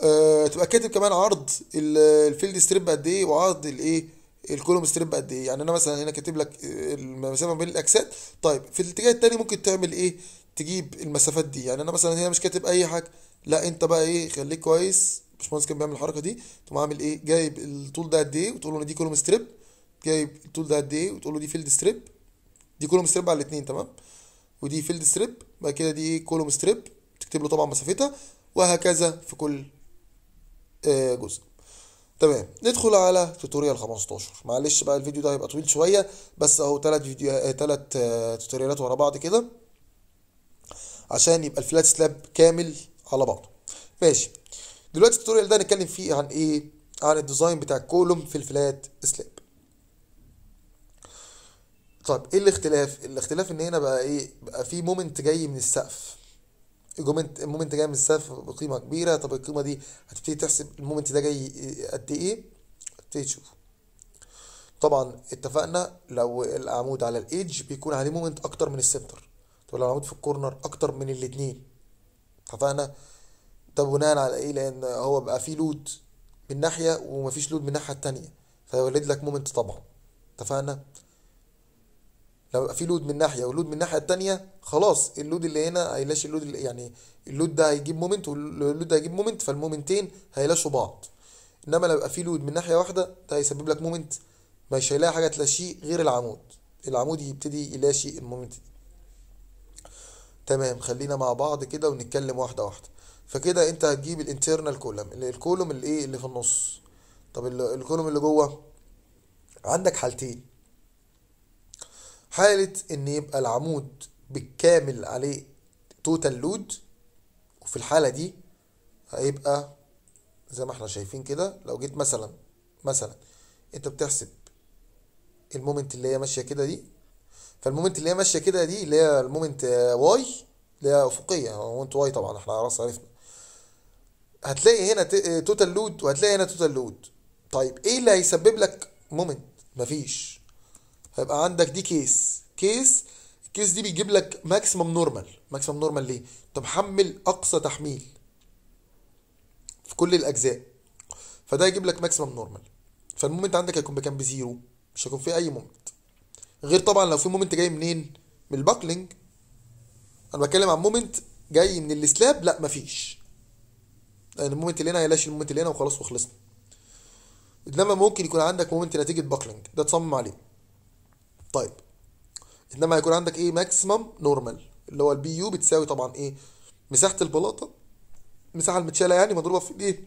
أه تبقى كاتب كمان عرض الفيلد ستريب قد ايه وعرض الايه الكولوم ستريب قد ايه. يعني انا مثلا هنا كاتب لك المسافه بين الاجساد. طيب في الاتجاه التاني ممكن تعمل ايه، تجيب المسافات دي. يعني انا مثلا هنا مش كاتب اي حاجه، لا انت بقى ايه خليك كويس، الباشمهندس كان بيعمل الحركه دي. تقوم عامل ايه، جايب الطول ده قد ايه وتقول له ان دي كولوم ستريب، جايب الطول ده قد ايه وتقول له دي فيلد ستريب، دي كولوم ستريب على الاثنين. تمام، ودي فيلد ستريب، بعد كده دي ايه كولوم ستريب، تكتب له طبعا مسافتها، وهكذا في كل آه جزء. تمام، ندخل على توتوريال خمستاشر. معلش بقى الفيديو ده هيبقى طويل شويه، بس اهو ثلاث فيديو ثلاث آه توتوريالات ورا بعض كده عشان يبقى الفلات سلاب كامل على بعضه. ماشي، دلوقتي التوتوريال ده هنتكلم فيه عن ايه، عن الديزاين بتاع الكولوم في الفلات سلاب. طب ايه الاختلاف؟ الاختلاف ان هنا بقى ايه، بقى في مومنت جاي من السقف، مومنت جاي من السقف بقيمه كبيره. طب القيمه دي هتبتدي تحسب المومنت ده جاي قد ايه، هتبتدي تشوفه. طبعا اتفقنا لو العمود على الايدج بيكون عليه مومنت اكتر من السنتر، طب لو العمود في الكورنر اكتر من الاثنين، اتفقنا ده بناء على ايه؟ لان هو بقى فيه لود من ناحيه ومفيش لود من الناحيه الثانيه فيولد لك مومنت طبعا، اتفقنا؟ لو بقى فيه لود من ناحيه ولود من الناحيه الثانيه خلاص اللود اللي هنا هيلاش اللود اللي يعني اللود ده هيجيب مومنت واللود ده هيجيب مومنت فالمومنتين هيلاشوا بعض، انما لو بقى فيه لود من ناحيه واحده ده هيسبب لك مومنت مش هيلاقي حاجه تلاشيه غير العمود، العمود يبتدي يلاشي المومنت دي. تمام، خلينا مع بعض كده ونتكلم واحده واحده. فكده انت هتجيب الانترنال كولوم، الكولوم الايه اللي في النص. طب الكولوم اللي جوه عندك حالتين، حاله ان يبقى العمود بالكامل عليه توتال لود، وفي الحاله دي هيبقى زي ما احنا شايفين كده. لو جيت مثلا مثلا انت بتحسب المومنت اللي هي ماشيه كده دي، فالمومنت اللي هي ماشيه كده دي اللي هي المومنت واي اللي هي افقيه، مومنت واي طبعا احنا خلاص عرفنا، هتلاقي هنا توتال لود وهتلاقي هنا توتال لود. طيب ايه اللي هيسبب لك مومنت؟ مفيش، هيبقى عندك دي كيس كيس الكيس دي بيجيب لك ماكسيمم نورمال. ماكسيمم نورمال ليه؟ انت محمل اقصى تحميل في كل الاجزاء فده هيجيب لك ماكسيمم نورمال، فالمومنت عندك هيكون بكام؟ بزيرو، مش هيكون في اي مومنت، غير طبعا لو في مومنت جاي منين؟ من الباكلينج. انا بتكلم عن مومنت جاي من السلاب لا مفيش، لان المومنت اللي هنا هيلاشي المومنت اللي هنا وخلاص وخلصنا، انما ممكن يكون عندك مومنت نتيجه باكلينج ده تصمم عليه. طيب انما هيكون عندك ايه؟ ماكسيمم نورمال اللي هو البي يو بتساوي طبعا ايه؟ مساحه البلاطه، المساحه المتشاله يعني مضروبه في ايه؟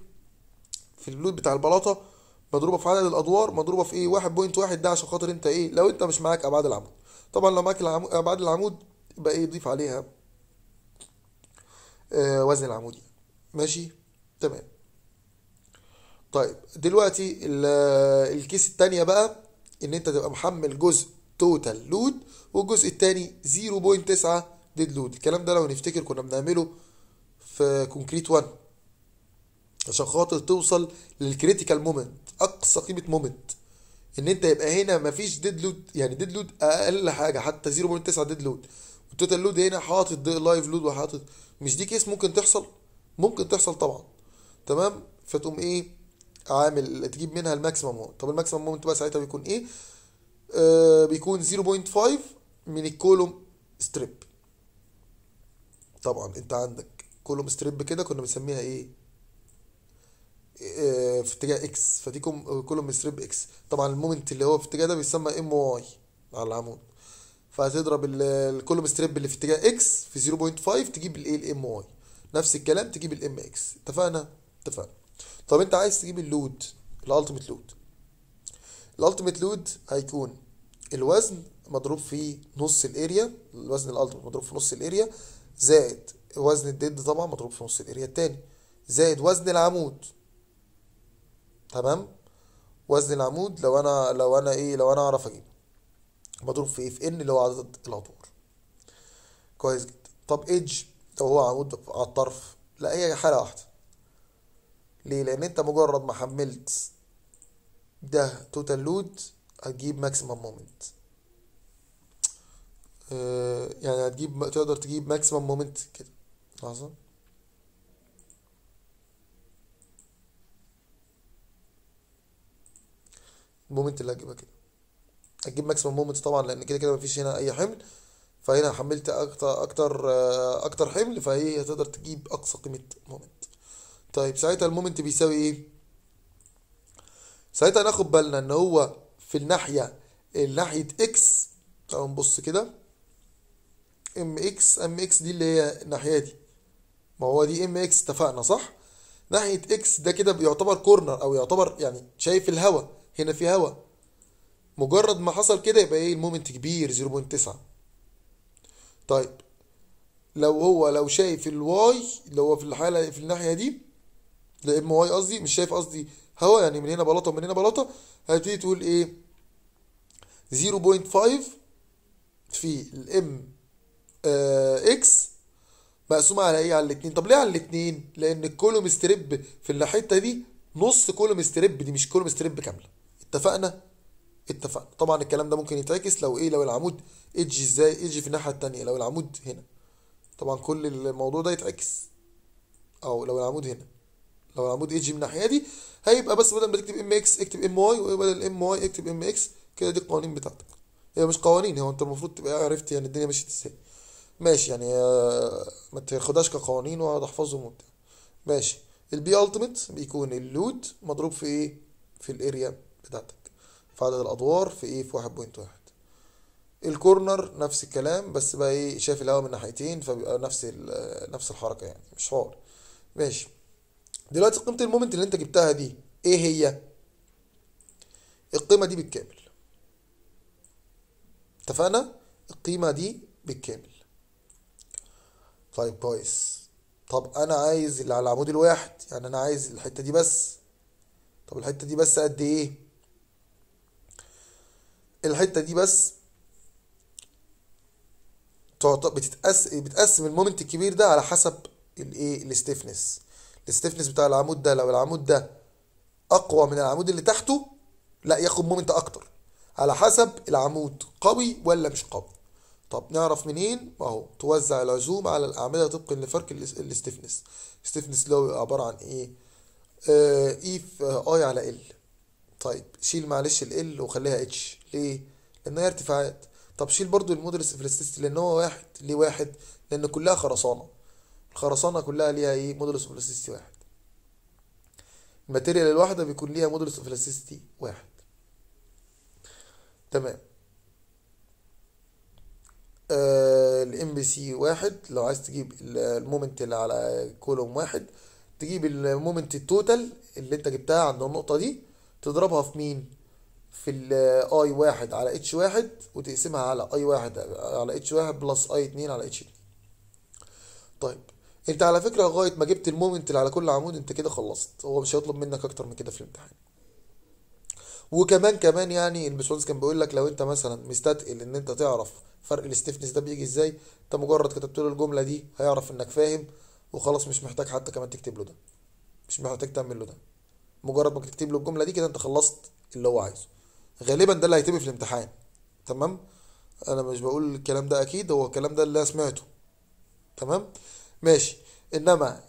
في اللود بتاع البلاطه مضروبه في عدد الادوار مضروبه في ايه؟ واحد فاصلة واحد ده عشان خاطر انت ايه؟ لو انت مش معاك ابعاد العمود، طبعا لو معاك ابعاد العمود يبقى ايه؟ ضيف عليها آه وزن العمود يعني. ماشي تمام. طيب دلوقتي الكيس الثانيه بقى ان انت تبقى محمل جزء توتال لود والجزء الثاني صفر فاصلة تسعة ديد لود. الكلام ده لو نفتكر كنا بنعمله في كونكريت واحد عشان خاطر توصل للكريتيكال مومنت، اقصى قيمه مومنت، ان انت يبقى هنا مفيش ديد لود، يعني ديد لود اقل حاجه حتى صفر فاصلة تسعة ديد لود، والتوتال لود هنا حاطط لايف لود وحاطط مش دي كيس ممكن تحصل، ممكن تحصل طبعا. تمام، فتقوم ايه؟ عامل تجيب منها الماكسيمم مومنت. طب الماكسيمم مومنت بقى ساعتها بيكون ايه؟ آه بيكون صفر فاصلة خمسة من الكولوم ستريب. طبعا انت عندك كولوم ستريب كده كنا بنسميها ايه؟ في اتجاه اكس، فدي كولوم ستريب اكس. طبعا المومنت اللي هو في الاتجاه ده بيسمى ام واي على العمود، فهتضرب الكولوم ستريب اللي في اتجاه اكس في صفر فاصلة خمسة تجيب الايه؟ الام واي. نفس الكلام تجيب الام اكس. اتفقنا؟ اتفقنا. طب انت عايز تجيب اللود، الالتيميت لود. الالتيميت لود هيكون الوزن مضروب في نص الاريا، الوزن الالتيميت مضروب في نص الاريا زائد وزن الديد طبعا مضروب في نص الاريا الثاني زائد وزن العمود. تمام، وزن العمود لو انا لو انا ايه لو انا اعرف اجيبه مضروب في ايه؟ في ان اللي هو عدد الادوار. كويس جدا. طب ايدج لو هو عمود على الطرف، لا هي حاله واحده. ليه؟ لان انت مجرد ما حملت ده توتال لود هتجيب ماكسيمم مومنت، اه يعني هتجيب تقدر تجيب ماكسيمم مومنت كده. لحظه، المومنت اللي هتجيبها كده هتجيب ماكسيمم مومنت طبعا، لان كده كده مفيش هنا اي حمل، فهنا حملت اكتر اكتر اكتر حمل فهي هتقدر تجيب اقصى قيمه مومنت. طيب ساعتها المومنت بيساوي ايه؟ ساعتها ناخد بالنا ان هو في الناحيه ناحيه اكس، تعالوا نبص كده ام اكس، ام اكس دي اللي هي الناحيه دي، ما هو دي ام اكس اتفقنا صح؟ ناحيه اكس ده كده بيعتبر كورنر او يعتبر يعني شايف الهوا، هنا في هوا، مجرد ما حصل كده يبقى ايه؟ المومنت كبير صفر فاصلة تسعة. طيب لو هو لو شايف الواي اللي هو في الحاله في الناحيه دي لا ام واي قصدي، مش شايف قصدي هوا، يعني من هنا بلاطه ومن هنا بلاطه، هتبتدي تقول ايه؟ صفر فاصلة خمسة في الام اكس مقسومه على ايه؟ على الاثنين. طب ليه على الاثنين؟ لان الكولوم ستريب في الحته دي نص كولوم ستريب، دي مش كولوم ستريب كامله. اتفقنا؟ اتفقنا. طبعا الكلام ده ممكن يتعكس لو ايه، لو العمود اتجي ازاي، اتجي في الناحيه الثانيه، لو العمود هنا طبعا كل الموضوع ده يتعكس، او لو العمود هنا، لو العمود اتجي من الناحيه دي هيبقى بس بدل ما تكتب ام اكس اكتب ام واي، وبدل الام واي اكتب ام اكس. كده دي القوانين بتاعتك، هي مش قوانين، هو انت المفروض تبقى عرفت يعني الدنيا مشيت ازاي. ماشي يعني ما تاخدهاش كقوانين واقعد احفظهم وبتاع. ماشي. البي التيميت بيكون اللود مضروب في ايه؟ في الاريا بتاعتك، في عدد الادوار في ايه؟ في واحد فاصلة واحد. الكورنر نفس الكلام، بس بقى ايه، شايف الهواء من ناحيتين، فبيبقى نفس نفس الحركه يعني، مش حوار. ماشي. دلوقتي قيمه المومنت اللي انت جبتها دي ايه هي؟ القيمه دي بالكامل. اتفقنا؟ القيمه دي بالكامل. طيب كويس. طب انا عايز اللي على العمود الواحد، يعني انا عايز الحته دي بس. طب الحته دي بس قد ايه؟ الحته دي بس بتتقسم بتقسم المومنت الكبير ده على حسب الايه؟ الاستيفنس. الاستيفنس بتاع العمود ده، لو العمود ده اقوى من العمود اللي تحته لا ياخد مومنت اكتر، على حسب العمود قوي ولا مش قوي. طب نعرف منين؟ اهو توزع العزوم على الاعمده طبقا لفرق الاستيفنس. الاستيفنس اللي هو عباره عن ايه؟ آه اي في اي على ال. طيب شيل معلش ال وخليها اتش، ليه؟ لان هي ارتفاعات. طب شيل برضو المودلس فلستيستي لان هو واحد. ليه واحد؟ لان كلها خرسانه، الخرسانه كلها ليها ايه؟ مودلس فلستيستي واحد. الماتيريال الواحده بيكون ليها مودلس فلستيستي واحد. تمام. الام بي سي واحد. لو عايز تجيب المومنت اللي على كولوم واحد، تجيب المومنت التوتال اللي انت جبتها عند النقطه دي، تضربها في مين؟ في الاي واحد على اتش واحد، وتقسمها على اي واحد على اتش واحد بلس اي اتنين على اتش اتنين. طيب انت على فكره لغايه ما جبت المومنت اللي على كل عمود انت كده خلصت، هو مش هيطلب منك اكتر من كده في الامتحان. وكمان كمان يعني الباشمهندس كان بيقول لك لو انت مثلا مستتقل ان انت تعرف فرق الاستيفنس ده بيجي ازاي، انت مجرد كتبت له الجمله دي هيعرف انك فاهم وخلاص، مش محتاج حتى كمان تكتب له ده، مش محتاج تعمل له ده، مجرد ما تكتب له الجمله دي كده انت خلصت اللي هو عايزه. غالبا ده اللي هيتم في الامتحان. تمام؟ انا مش بقول الكلام ده اكيد، هو الكلام ده اللي انا سمعته. تمام؟ ماشي. انما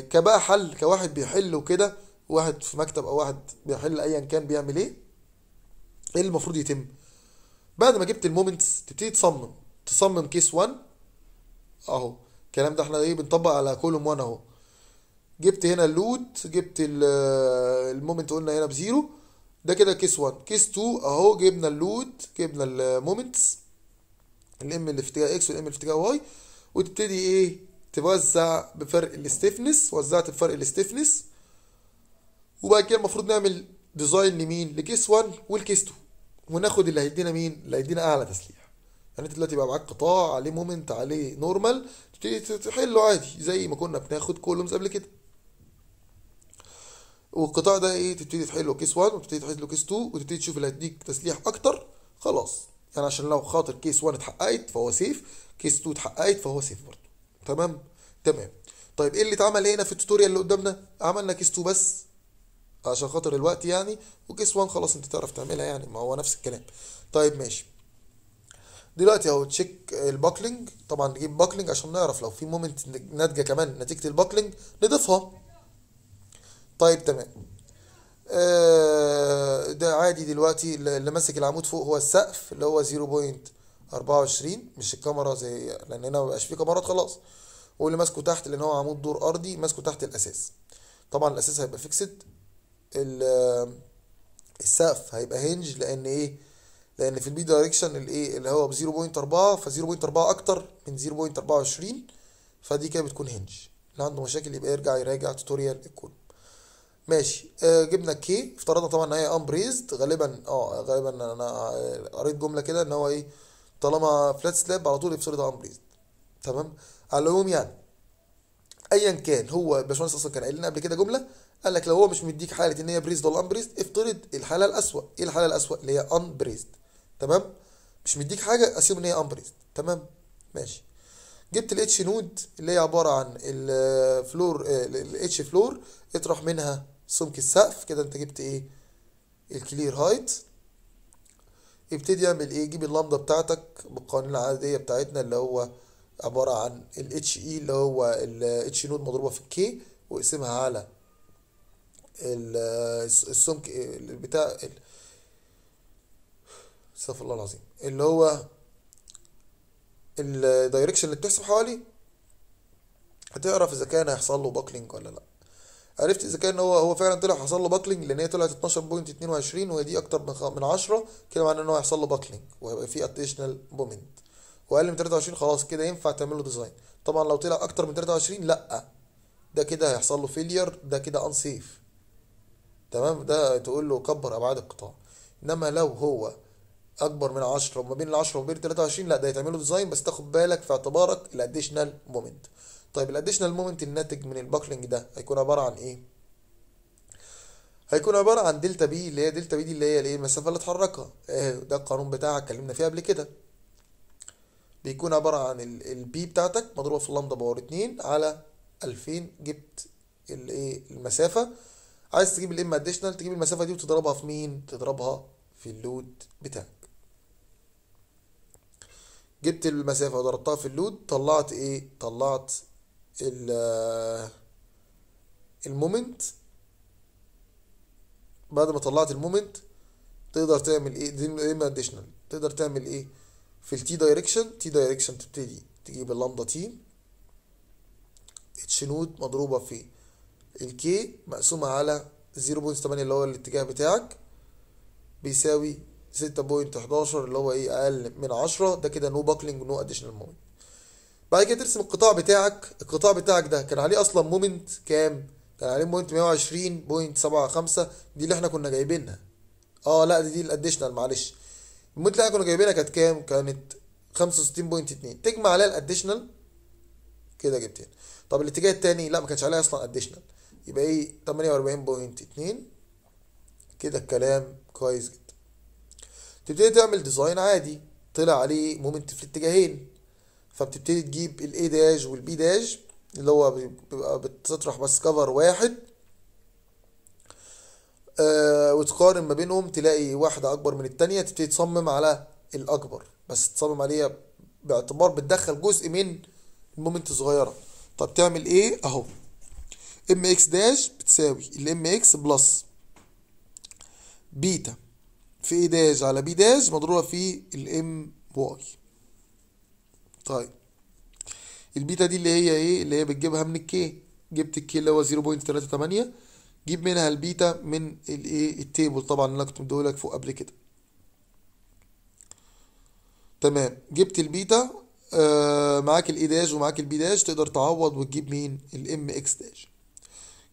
كبقى حل، كواحد بيحل وكده، واحد في مكتب او واحد بيحل ايا كان بيعمل ايه، ايه اللي المفروض يتم؟ بعد ما جبت المومنتس تبتدي تصمم، تصمم كيس واحد اهو. الكلام ده احنا ايه بنطبق على كولوم واحد اهو. جبت هنا اللود، جبت المومنت قلنا هنا بزيرو، ده كده كيس واحد. كيس اتنين اهو، جبنا اللود، جبنا المومنتس، الام اللي في اتجاه اكس والام اللي في اتجاه واي، وتبتدي ايه؟ توزع بفرق الاستيفنس. وزعت بفرق الاستيفنس، وبعد كده المفروض نعمل ديزاين لمين؟ لكيس واحد والكيس اتنين، وناخد اللي هيدينا مين؟ اللي هيدينا اعلى تسليح. يعني انت دلوقتي بقى معاك قطاع عليه مومنت عليه نورمال، تبتدي تحله عادي زي ما كنا بناخد كولومز قبل كده. والقطاع ده ايه؟ تبتدي تحله كيس واحد، وتبتدي تحله كيس اتنين، وتبتدي تشوف اللي هيديك تسليح اكتر. خلاص يعني عشان لو خاطر كيس واحد اتحققت فهو سيف، كيس اتنين اتحققت فهو سيف برضه. تمام؟ تمام. طيب ايه اللي اتعمل هنا في التوتوريال اللي قدامنا؟ عملنا كيس اتنين بس عشان خاطر الوقت يعني، وكيس واحد خلاص انت تعرف تعملها يعني، ما هو نفس الكلام. طيب ماشي. دلوقتي اهو تشيك الباكلينج، طبعا نجيب باكلينج عشان نعرف لو في مومنت ناتجه كمان نتيجه الباكلينج نضيفها. طيب تمام. آه ده عادي. دلوقتي اللي ماسك العمود فوق هو السقف اللي هو صفر فاصلة اربعة وعشرين، مش الكاميرا زي لان هنا ما بقاش في كاميرات خلاص. واللي ماسكه تحت لان هو عمود دور ارضي ماسكه تحت الاساس، طبعا الاساس هيبقى فيكسد. السقف هيبقى هنج لان ايه؟ لان في البي دايركشن الايه اللي هو ب صفر فاصلة اربعة، ف صفر فاصلة اربعة اكتر من صفر فاصلة اربعة وعشرين، فدي كده بتكون هنج. اللي عنده مشاكل يبقى يرجع يراجع توتوريال الكولوم. ماشي. آه جبنا كي، افترضنا طبعا ان هي امبريزد غالبا. اه غالبا انا قريت جمله كده ان هو ايه، طالما فلات سلاب على طول يفترضها امبريزد. تمام. على العموم يعني ايا كان، هو الباشمهندس اصلا كان قايل لنا قبل كده جمله، قال لك لو هو مش مديك حاله ان هي بريزد ولا امبريزد، افترض الحاله الاسوأ. ايه الحاله الاسوأ؟ اللي هي انبريزد. تمام. مش مديك حاجه، اسيوم ان هي امبريزد. تمام ماشي. جبت الاتش نود اللي هي عباره عن الفلور، الاتش فلور، اطرح منها سمك السقف كده، انت جبت ايه؟ الكلير هايت. ابتدي اعمل ايه؟ جيب اللمضه بتاعتك بالقوانين العاديه بتاعتنا اللي هو عباره عن الاتش اي اللي هو الاتش نود مضروبه في الكي، واقسمها على السمك بتاع استغفر الله العظيم اللي هو الدايركشن اللي بتحسب حواليه، هتعرف اذا كان هيحصل له باكلينج ولا لا. عرفت اذا كان هو هو فعلا طلع حصل له باكلينج، لان هي طلعت اتناشر فاصلة اتنين وعشرين وهي دي اكتر من من عشرة، كده معناه ان هو هيحصل له باكلينج وهيبقى فيه اديشنال بومنت، واقل من تلاتة وعشرين خلاص كده ينفع تعمل له ديزاين. طبعا لو طلع اكتر من تلاتة وعشرين لا، ده كده هيحصل له فيلير، ده كده انسيف، تمام؟ ده تقول له كبر ابعاد القطاع. انما لو هو اكبر من عشرة وما بين العشرة وما بين تلاتة وعشرين لا، ده هيتعمل له ديزاين، بس تاخد بالك في اعتبارك الاديشنال مومنت. طيب الاديشنال مومنت الناتج من الباكلينج ده هيكون عباره عن ايه؟ هيكون عباره عن دلتا بي، اللي هي دلتا بي دي اللي هي الايه؟ المسافه اللي اتحركها، اهي ده القانون بتاعها اتكلمنا فيه قبل كده. بيكون عباره عن البي بتاعتك مضروبه في اللمضه باور اتنين على ألفين، جبت الايه؟ المسافه. عايز تجيب الام اديشنال، تجيب المسافه دي وتضربها في مين؟ تضربها في اللود بتاعك. جبت المسافه وضربتها في اللود، طلعت ايه؟ طلعت المومنت. بعد ما طلعت المومنت تقدر تعمل ايه؟ دي الام اديشنال. تقدر تعمل ايه في التي دايركشن؟ تي دايركشن تبتدي تجيب اللمضه تي اتش نوت مضروبه في الكي مقسومه على صفر فاصلة تمانية اللي هو الاتجاه بتاعك، بيساوي ستة فاصلة واحد واحد اللي هو ايه؟ اقل من عشرة، ده كده نو باكلينج ونو اديشنال مومنت. بعد كده ترسم القطاع بتاعك. القطاع بتاعك ده كان عليه اصلا مومنت كام؟ كان عليه مومنت مية وعشرين فاصلة سبعة خمسة، دي اللي احنا كنا جايبينها. اه لا، دي دي الاديشنال، معلش. المومنت اللي احنا كنا جايبينها كانت كام؟ كانت خمسة وستين فاصلة اتنين، تجمع عليها الاديشنال كده جبتين. طب الاتجاه التاني لا، ما كانش عليها اصلا اديشنال، يبقى ايه؟ تمانية واربعين فاصلة اتنين. كده الكلام كويس جدا. تبتدي تعمل ديزاين عادي، طلع عليه مومنت في الاتجاهين، فبتبتدي تجيب الاي داش والبي داش اللي هو بيبقى بتطرح بس كفر واحد، آه وتقارن ما بينهم، تلاقي واحده اكبر من الثانيه، تبتدي تصمم على الاكبر، بس تصمم عليها باعتبار بتدخل جزء من المومنت الصغيره. طب تعمل ايه؟ اهو ام اكس داش بتساوي الام اكس بلس بيتا في اي داش على بي داش مضروبه في الام واي. طيب البيتا دي اللي هي ايه؟ اللي هي بتجيبها من الكي، جبت الكي اللي هو صفر فاصلة تلاتة تمانية، جيب منها البيتا من الايه؟ التيبل طبعا اللي انا كنت مديهولك فوق قبل كده، تمام؟ جبت البيتا آه معاك الاي داش ومعاك البي داش، تقدر تعوض وتجيب مين؟ الام اكس داش.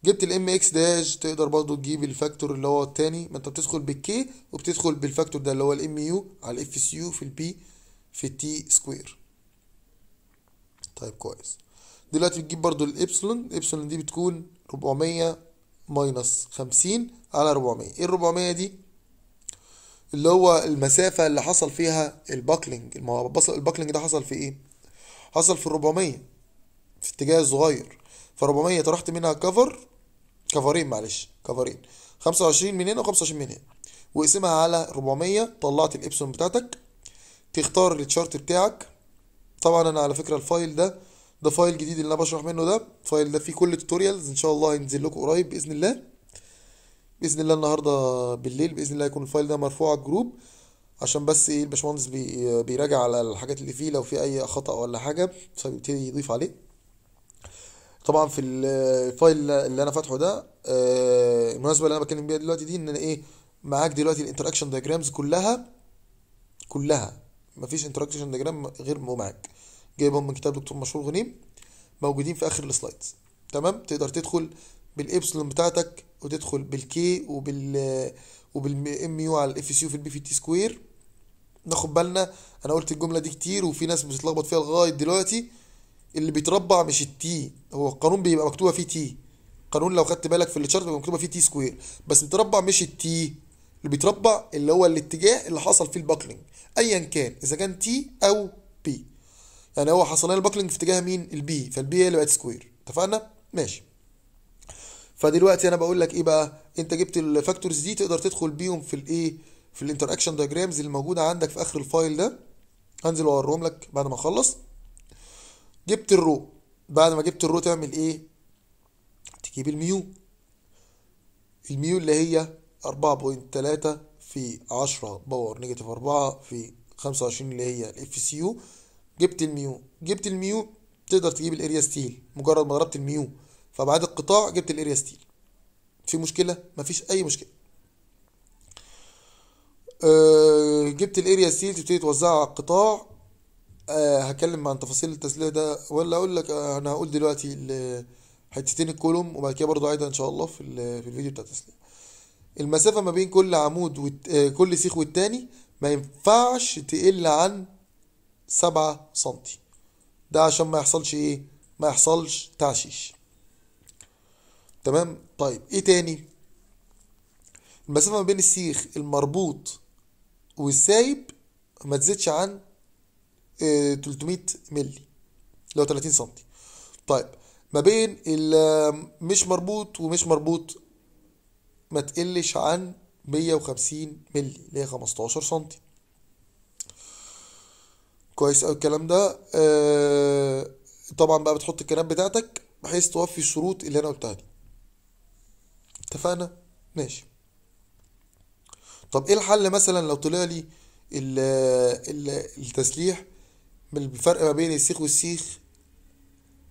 جبت الام اكس داش تقدر برضو تجيب الفاكتور اللي هو التاني، ما انت بتدخل بالكي وبتدخل بالفاكتور ده اللي هو الام يو على الاف اس يو في البي في التي سكوير. طيب كويس. دلوقتي بتجيب برضو الابسلون، الابسلون دي بتكون اربعمية ماينس خمسين على اربعمية. ايه الربعمية دي؟ اللي هو المسافة اللي حصل فيها الباكلينج. الباكلينج ده حصل في ايه؟ حصل في الربعمية في اتجاه الصغير، فالربعمية طرحت منها كفر كفرين معلش كفرين، خمسة وعشرين من هنا وخمسة وعشرين من هنا، واقسمها على اربعمية، طلعت الابسلون بتاعتك. تختار التشارت بتاعك. طبعا انا على فكره الفايل ده ده فايل جديد اللي انا بشرح منه، ده الفايل ده فيه كل التوتوريالز، ان شاء الله هينزل لكم قريب باذن الله، باذن الله النهارده بالليل باذن الله هيكون الفايل ده مرفوع على الجروب، عشان بس ايه؟ الباشمهندس بي بيراجع على الحاجات اللي فيه، لو في اي خطا ولا حاجه فبيبتدي يضيف عليه. طبعا في الفايل اللي انا فاتحه ده المناسبه اللي انا بتكلم بيها دلوقتي دي، ان انا ايه؟ معاك دلوقتي الانتراكشن دايجرامز كلها كلها مفيش انتراكشن ديجرام غير معاك، جايبهم من كتاب دكتور مشهور غنيم، موجودين في اخر السلايدز، تمام؟ تقدر تدخل بالابسلون بتاعتك وتدخل بالكي وبال وبالام يو على الاف اس يو في البي في تي سكوير. ناخد بالنا، انا قلت الجمله دي كتير وفي ناس بتتلخبط فيها لغايه دلوقتي، اللي بيتربع مش التي، هو القانون بيبقى مكتوبه فيه تي، قانون لو خدت بالك في الشارت بيبقى مكتوبه فيه تي سكوير، بس متربع مش التي، اللي بيتربع اللي هو الاتجاه اللي حصل فيه الباكلينج ايا كان، اذا كان تي او بي. يعني هو حصل لنا الباكلينج في اتجاه مين؟ البي، فالبي هي اللي بقت سكوير. اتفقنا؟ ماشي. فدلوقتي انا بقول لك ايه بقى؟ انت جبت الفاكتورز دي تقدر تدخل بيهم في الايه؟ في الانتراكشن دايجرامز اللي موجوده عندك في اخر الفايل ده. هنزل واوريهم لك بعد ما اخلص. جبت الرو، بعد ما جبت الرو تعمل ايه؟ تجيب الميو، الميو اللي هي أربعة فاصلة ثلاثة في عشرة باور نيجاتيف أربعة في خمسة وعشرين اللي هي الاف سي يو. جبت الميو، جبت الميو تقدر تجيب الاريا ستيل. مجرد ما ضربت الميو فابعاد القطاع جبت الاريا ستيل. في مشكله؟ مفيش اي مشكله. أه جبت الاريا ستيل، تبتدي توزعها على القطاع. أه هكلم عن تفاصيل التسليح ده ولا اقول لك؟ أه انا هقول دلوقتي حتتين الكولوم وبعد كده برضه عايده ان شاء الله في في الفيديو بتاع التسليح. المسافه ما بين كل عمود وت... كل سيخ والتاني ما ينفعش تقل عن سبعة سنتي، ده عشان ما يحصلش ايه؟ ما يحصلش تعشيش. تمام. طيب ايه تاني؟ المسافه ما بين السيخ المربوط والسايب ما تزيدش عن اه تلتمية مللي لو تلاتين سنتي. طيب ما بين مش مربوط ومش مربوط ما تقلش عن مية وخمسين مللي اللي هي خمستاشر سنتي. كويس اوي الكلام ده. آه طبعا بقى بتحط الكناب بتاعتك بحيث توفي الشروط اللي انا قلتها دي. اتفقنا؟ ماشي. طب ايه الحل مثلا لو طلع لي ال ال التسليح من الفرق ما بين السيخ والسيخ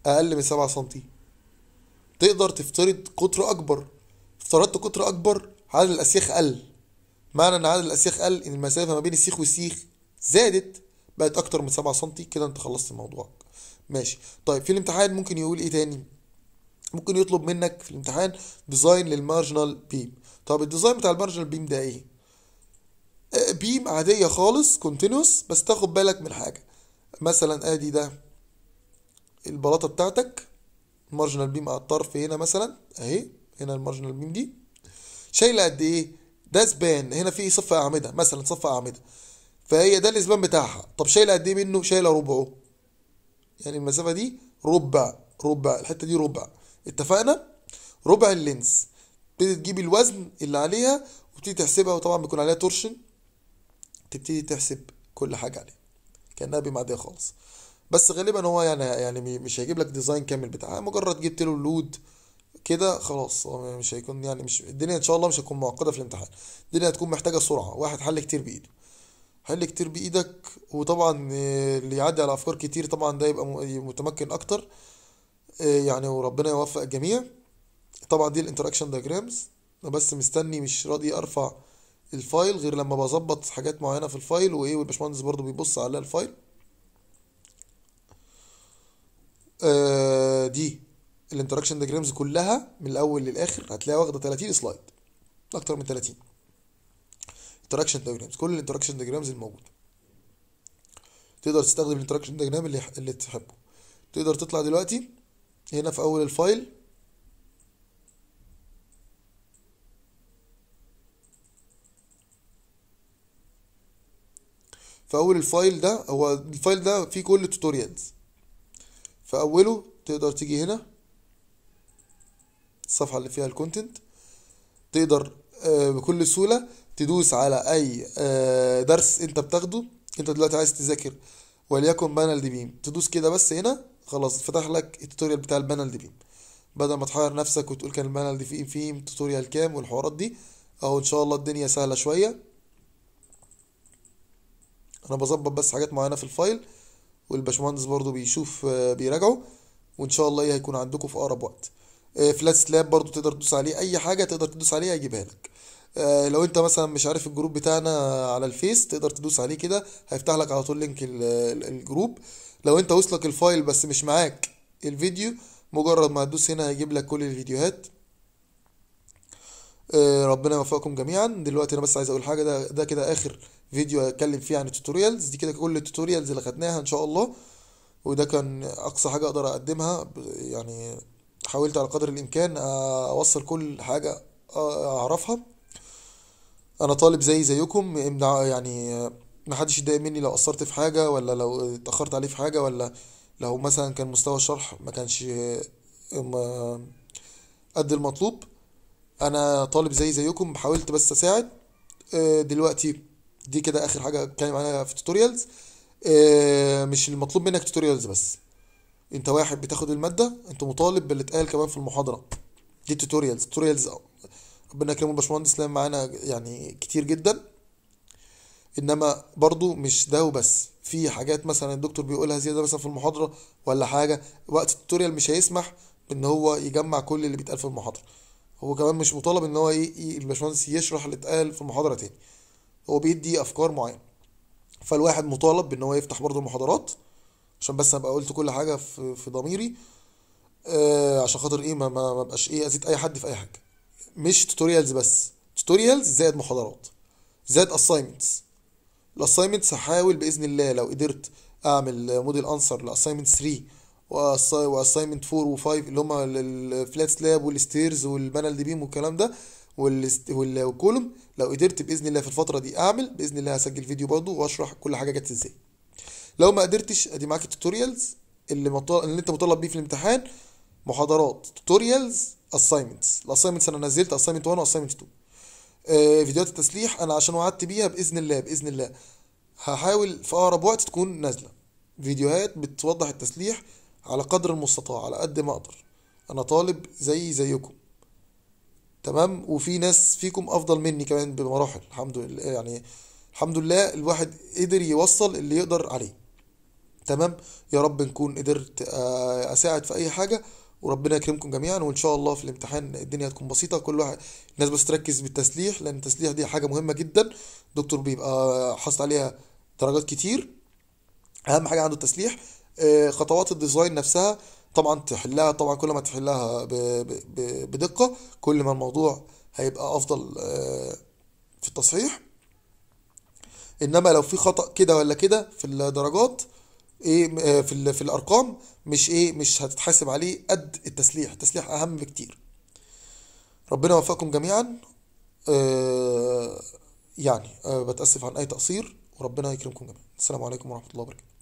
اقل من سبعة سنتي؟ تقدر تفترض قطر اكبر. افترضت قطر اكبر، عدد الاسياخ قل. معنى ان عدد الاسياخ قل ان المسافه ما بين السيخ والسيخ زادت، بقت اكتر من سبعة سنتي. كده انت خلصت الموضوع. ماشي. طيب في الامتحان ممكن يقول ايه تاني؟ ممكن يطلب منك في الامتحان ديزاين للمارجنال بيم. طب الديزاين بتاع المارجنال بيم ده ايه؟ بيم عاديه خالص كونتينوس، بس تاخد بالك من حاجه. مثلا ادي ده البلاطه بتاعتك، المارجنال بيم على الطرف هنا مثلا اهي، هنا المارجنال بيم دي شايله قد ايه؟ ده سبان هنا في صف اعمده مثلا، صف اعمده، فهي ده الاسبان بتاعها. طب شايله قد ايه منه؟ شايله ربعه، يعني المسافه دي ربع، ربع الحته دي ربع. اتفقنا؟ ربع اللينس. تبتدي تجيب الوزن اللي عليها وتبتدي تحسبها، وطبعا بيكون عليها تورشن، تبتدي تحسب كل حاجه عليها كانها بمعديه خالص. بس غالبا هو يعني يعني مش هيجيب لك ديزاين كامل بتاعها، مجرد جبت له اللود كده خلاص. مش هيكون يعني مش الدنيا ان شاء الله مش هتكون معقده في الامتحان. الدنيا هتكون محتاجه سرعه، واحد حل كتير بايده، حل كتير بايدك. وطبعا اللي يعدي على افكار كتير طبعا ده يبقى متمكن اكتر يعني، وربنا يوفق الجميع. طبعا دي الانتراكشن دايجرامز. انا بس مستني، مش راضي ارفع الفايل غير لما بظبط حاجات معينه في الفايل، وايه والباشمهندس برضو بيبص على الفايل. آه دي الانتراكشن دايجرامز كلها من الاول للاخر، هتلاقيها واخده تلاتين سلايد، اكتر من تلاتين انتراكشن دايجرامز. كل الانتراكشن دايجرامز الموجوده تقدر تستخدم الانتراكشن دايجرام اللي اللي تحبه. تقدر تطلع دلوقتي هنا في اول الفايل، في اول الفايل ده، هو الفايل ده فيه كل التوتوريالز. في اوله تقدر تيجي هنا الصفحه اللي فيها الكونتنت، تقدر بكل سهوله تدوس على اي درس انت بتاخده. انت دلوقتي عايز تذاكر وليكن بانل دي بيم، تدوس كده بس هنا خلاص فتح لك التوتوريال بتاع البانل دي بيم، بدل ما تحير نفسك وتقول كان البانل دي بيم فيه توتوريال كام والحوارات دي. اهو ان شاء الله الدنيا سهله شويه. انا بظبط بس حاجات معينه في الفايل، والباشمهندس برضو بيشوف بيراجعه، وان شاء الله ايه هيكون عندكم في اقرب وقت. فلات سلاب برضو تقدر تدوس عليه، اي حاجه تقدر تدوس عليها هيجيبها لك. لو انت مثلا مش عارف الجروب بتاعنا على الفيس تقدر تدوس عليه كده هيفتح لك على طول لينك الجروب. لو انت وصلك الفايل بس مش معاك الفيديو، مجرد ما هتدوس هنا هيجيب لك كل الفيديوهات. ربنا يوفقكم جميعا. دلوقتي انا بس عايز اقول حاجه، ده ده كده اخر فيديو هتكلم فيه عن التوتوريالز. دي كده كل التوتوريالز اللي خدناها ان شاء الله، وده كان اقصى حاجه اقدر اقدمها يعني. حاولت على قدر الامكان اوصل كل حاجه اعرفها. انا طالب زي زيكم يعني، محدش يتضايق مني لو قصرت في حاجه، ولا لو اتاخرت عليه في حاجه، ولا لو مثلا كان مستوى الشرح ما كانش قد المطلوب. انا طالب زي زيكم، حاولت بس اساعد. دلوقتي دي كده اخر حاجه اتكلم عنها في توتوريالز. مش المطلوب منك توتوريالز بس، انت واحد بتاخد الماده انت مطالب باللي اتقال كمان في المحاضره دي. توتوريالز توتوريالز ربنا يكرمه الباشمهندس لان معانا يعني كتير جدا، انما برضو مش ده وبس. في حاجات مثلا الدكتور بيقولها زياده مثلا في المحاضره ولا حاجه، وقت التوتوريال مش هيسمح ان هو يجمع كل اللي بيتقال في المحاضره. هو كمان مش مطالب ان هو ايه الباشمهندس يشرح اللي اتقال في المحاضره تاني، هو بيدي افكار معينه. فالواحد مطالب ان هو يفتح برضو المحاضرات عشان بس ابقى قلت كل حاجه في في ضميري، آه عشان خاطر ايه ما ما ابقاش ايه ازيد اي حد في اي حاجه. مش توتوريالز بس، توتوريالز زائد محاضرات زائد اساينمنتس. الاساينمنتس هحاول باذن الله لو قدرت اعمل موديل انسر لاساينمنت ثلاثة واساينمنت أربعة و5 اللي هما الفلات سلاب والستيرز والبانل دي بيم والكلام ده والكولوم، لو قدرت باذن الله في الفتره دي اعمل باذن الله هسجل فيديو برضه واشرح كل حاجه جت ازاي. لو ما قدرتش ادي معاك التوتوريالز اللي مطلع... اللي انت مطالب بيه في الامتحان، محاضرات توتوريالز اساينمنتس. الاساينمنتس انا نزلت اساينمنت واحد واساينمنت اتنين. آه فيديوهات التسليح انا عشان وعدت بيها باذن الله باذن الله هحاول في اقرب وقت تكون نازله فيديوهات بتوضح التسليح على قدر المستطاع على قد ما اقدر. انا طالب زي زيكم تمام، وفي ناس فيكم افضل مني كمان بمراحل الحمد لله، يعني الحمد لله الواحد قدر يوصل اللي يقدر عليه تمام. يا رب نكون قدرت اساعد في اي حاجه وربنا يكرمكم جميعا، وان شاء الله في الامتحان الدنيا هتكون بسيطه. كل واحد الناس بس تركز بالتسليح لان التسليح دي حاجه مهمه جدا، الدكتور بيبقى حاصل عليها درجات كتير. اهم حاجه عنده التسليح. خطوات الديزاين نفسها طبعا تحلها، طبعا كل ما تحلها بدقه كل ما الموضوع هيبقى افضل في التصحيح. انما لو في خطا كده ولا كده في الدرجات ايه في في الارقام مش ايه مش هتتحاسب عليه قد التسليح. التسليح اهم بكتير. ربنا يوفقكم جميعا. آه يعني آه بتاسف عن اي تقصير وربنا يكرمكم جميعا. السلام عليكم ورحمه الله وبركاته.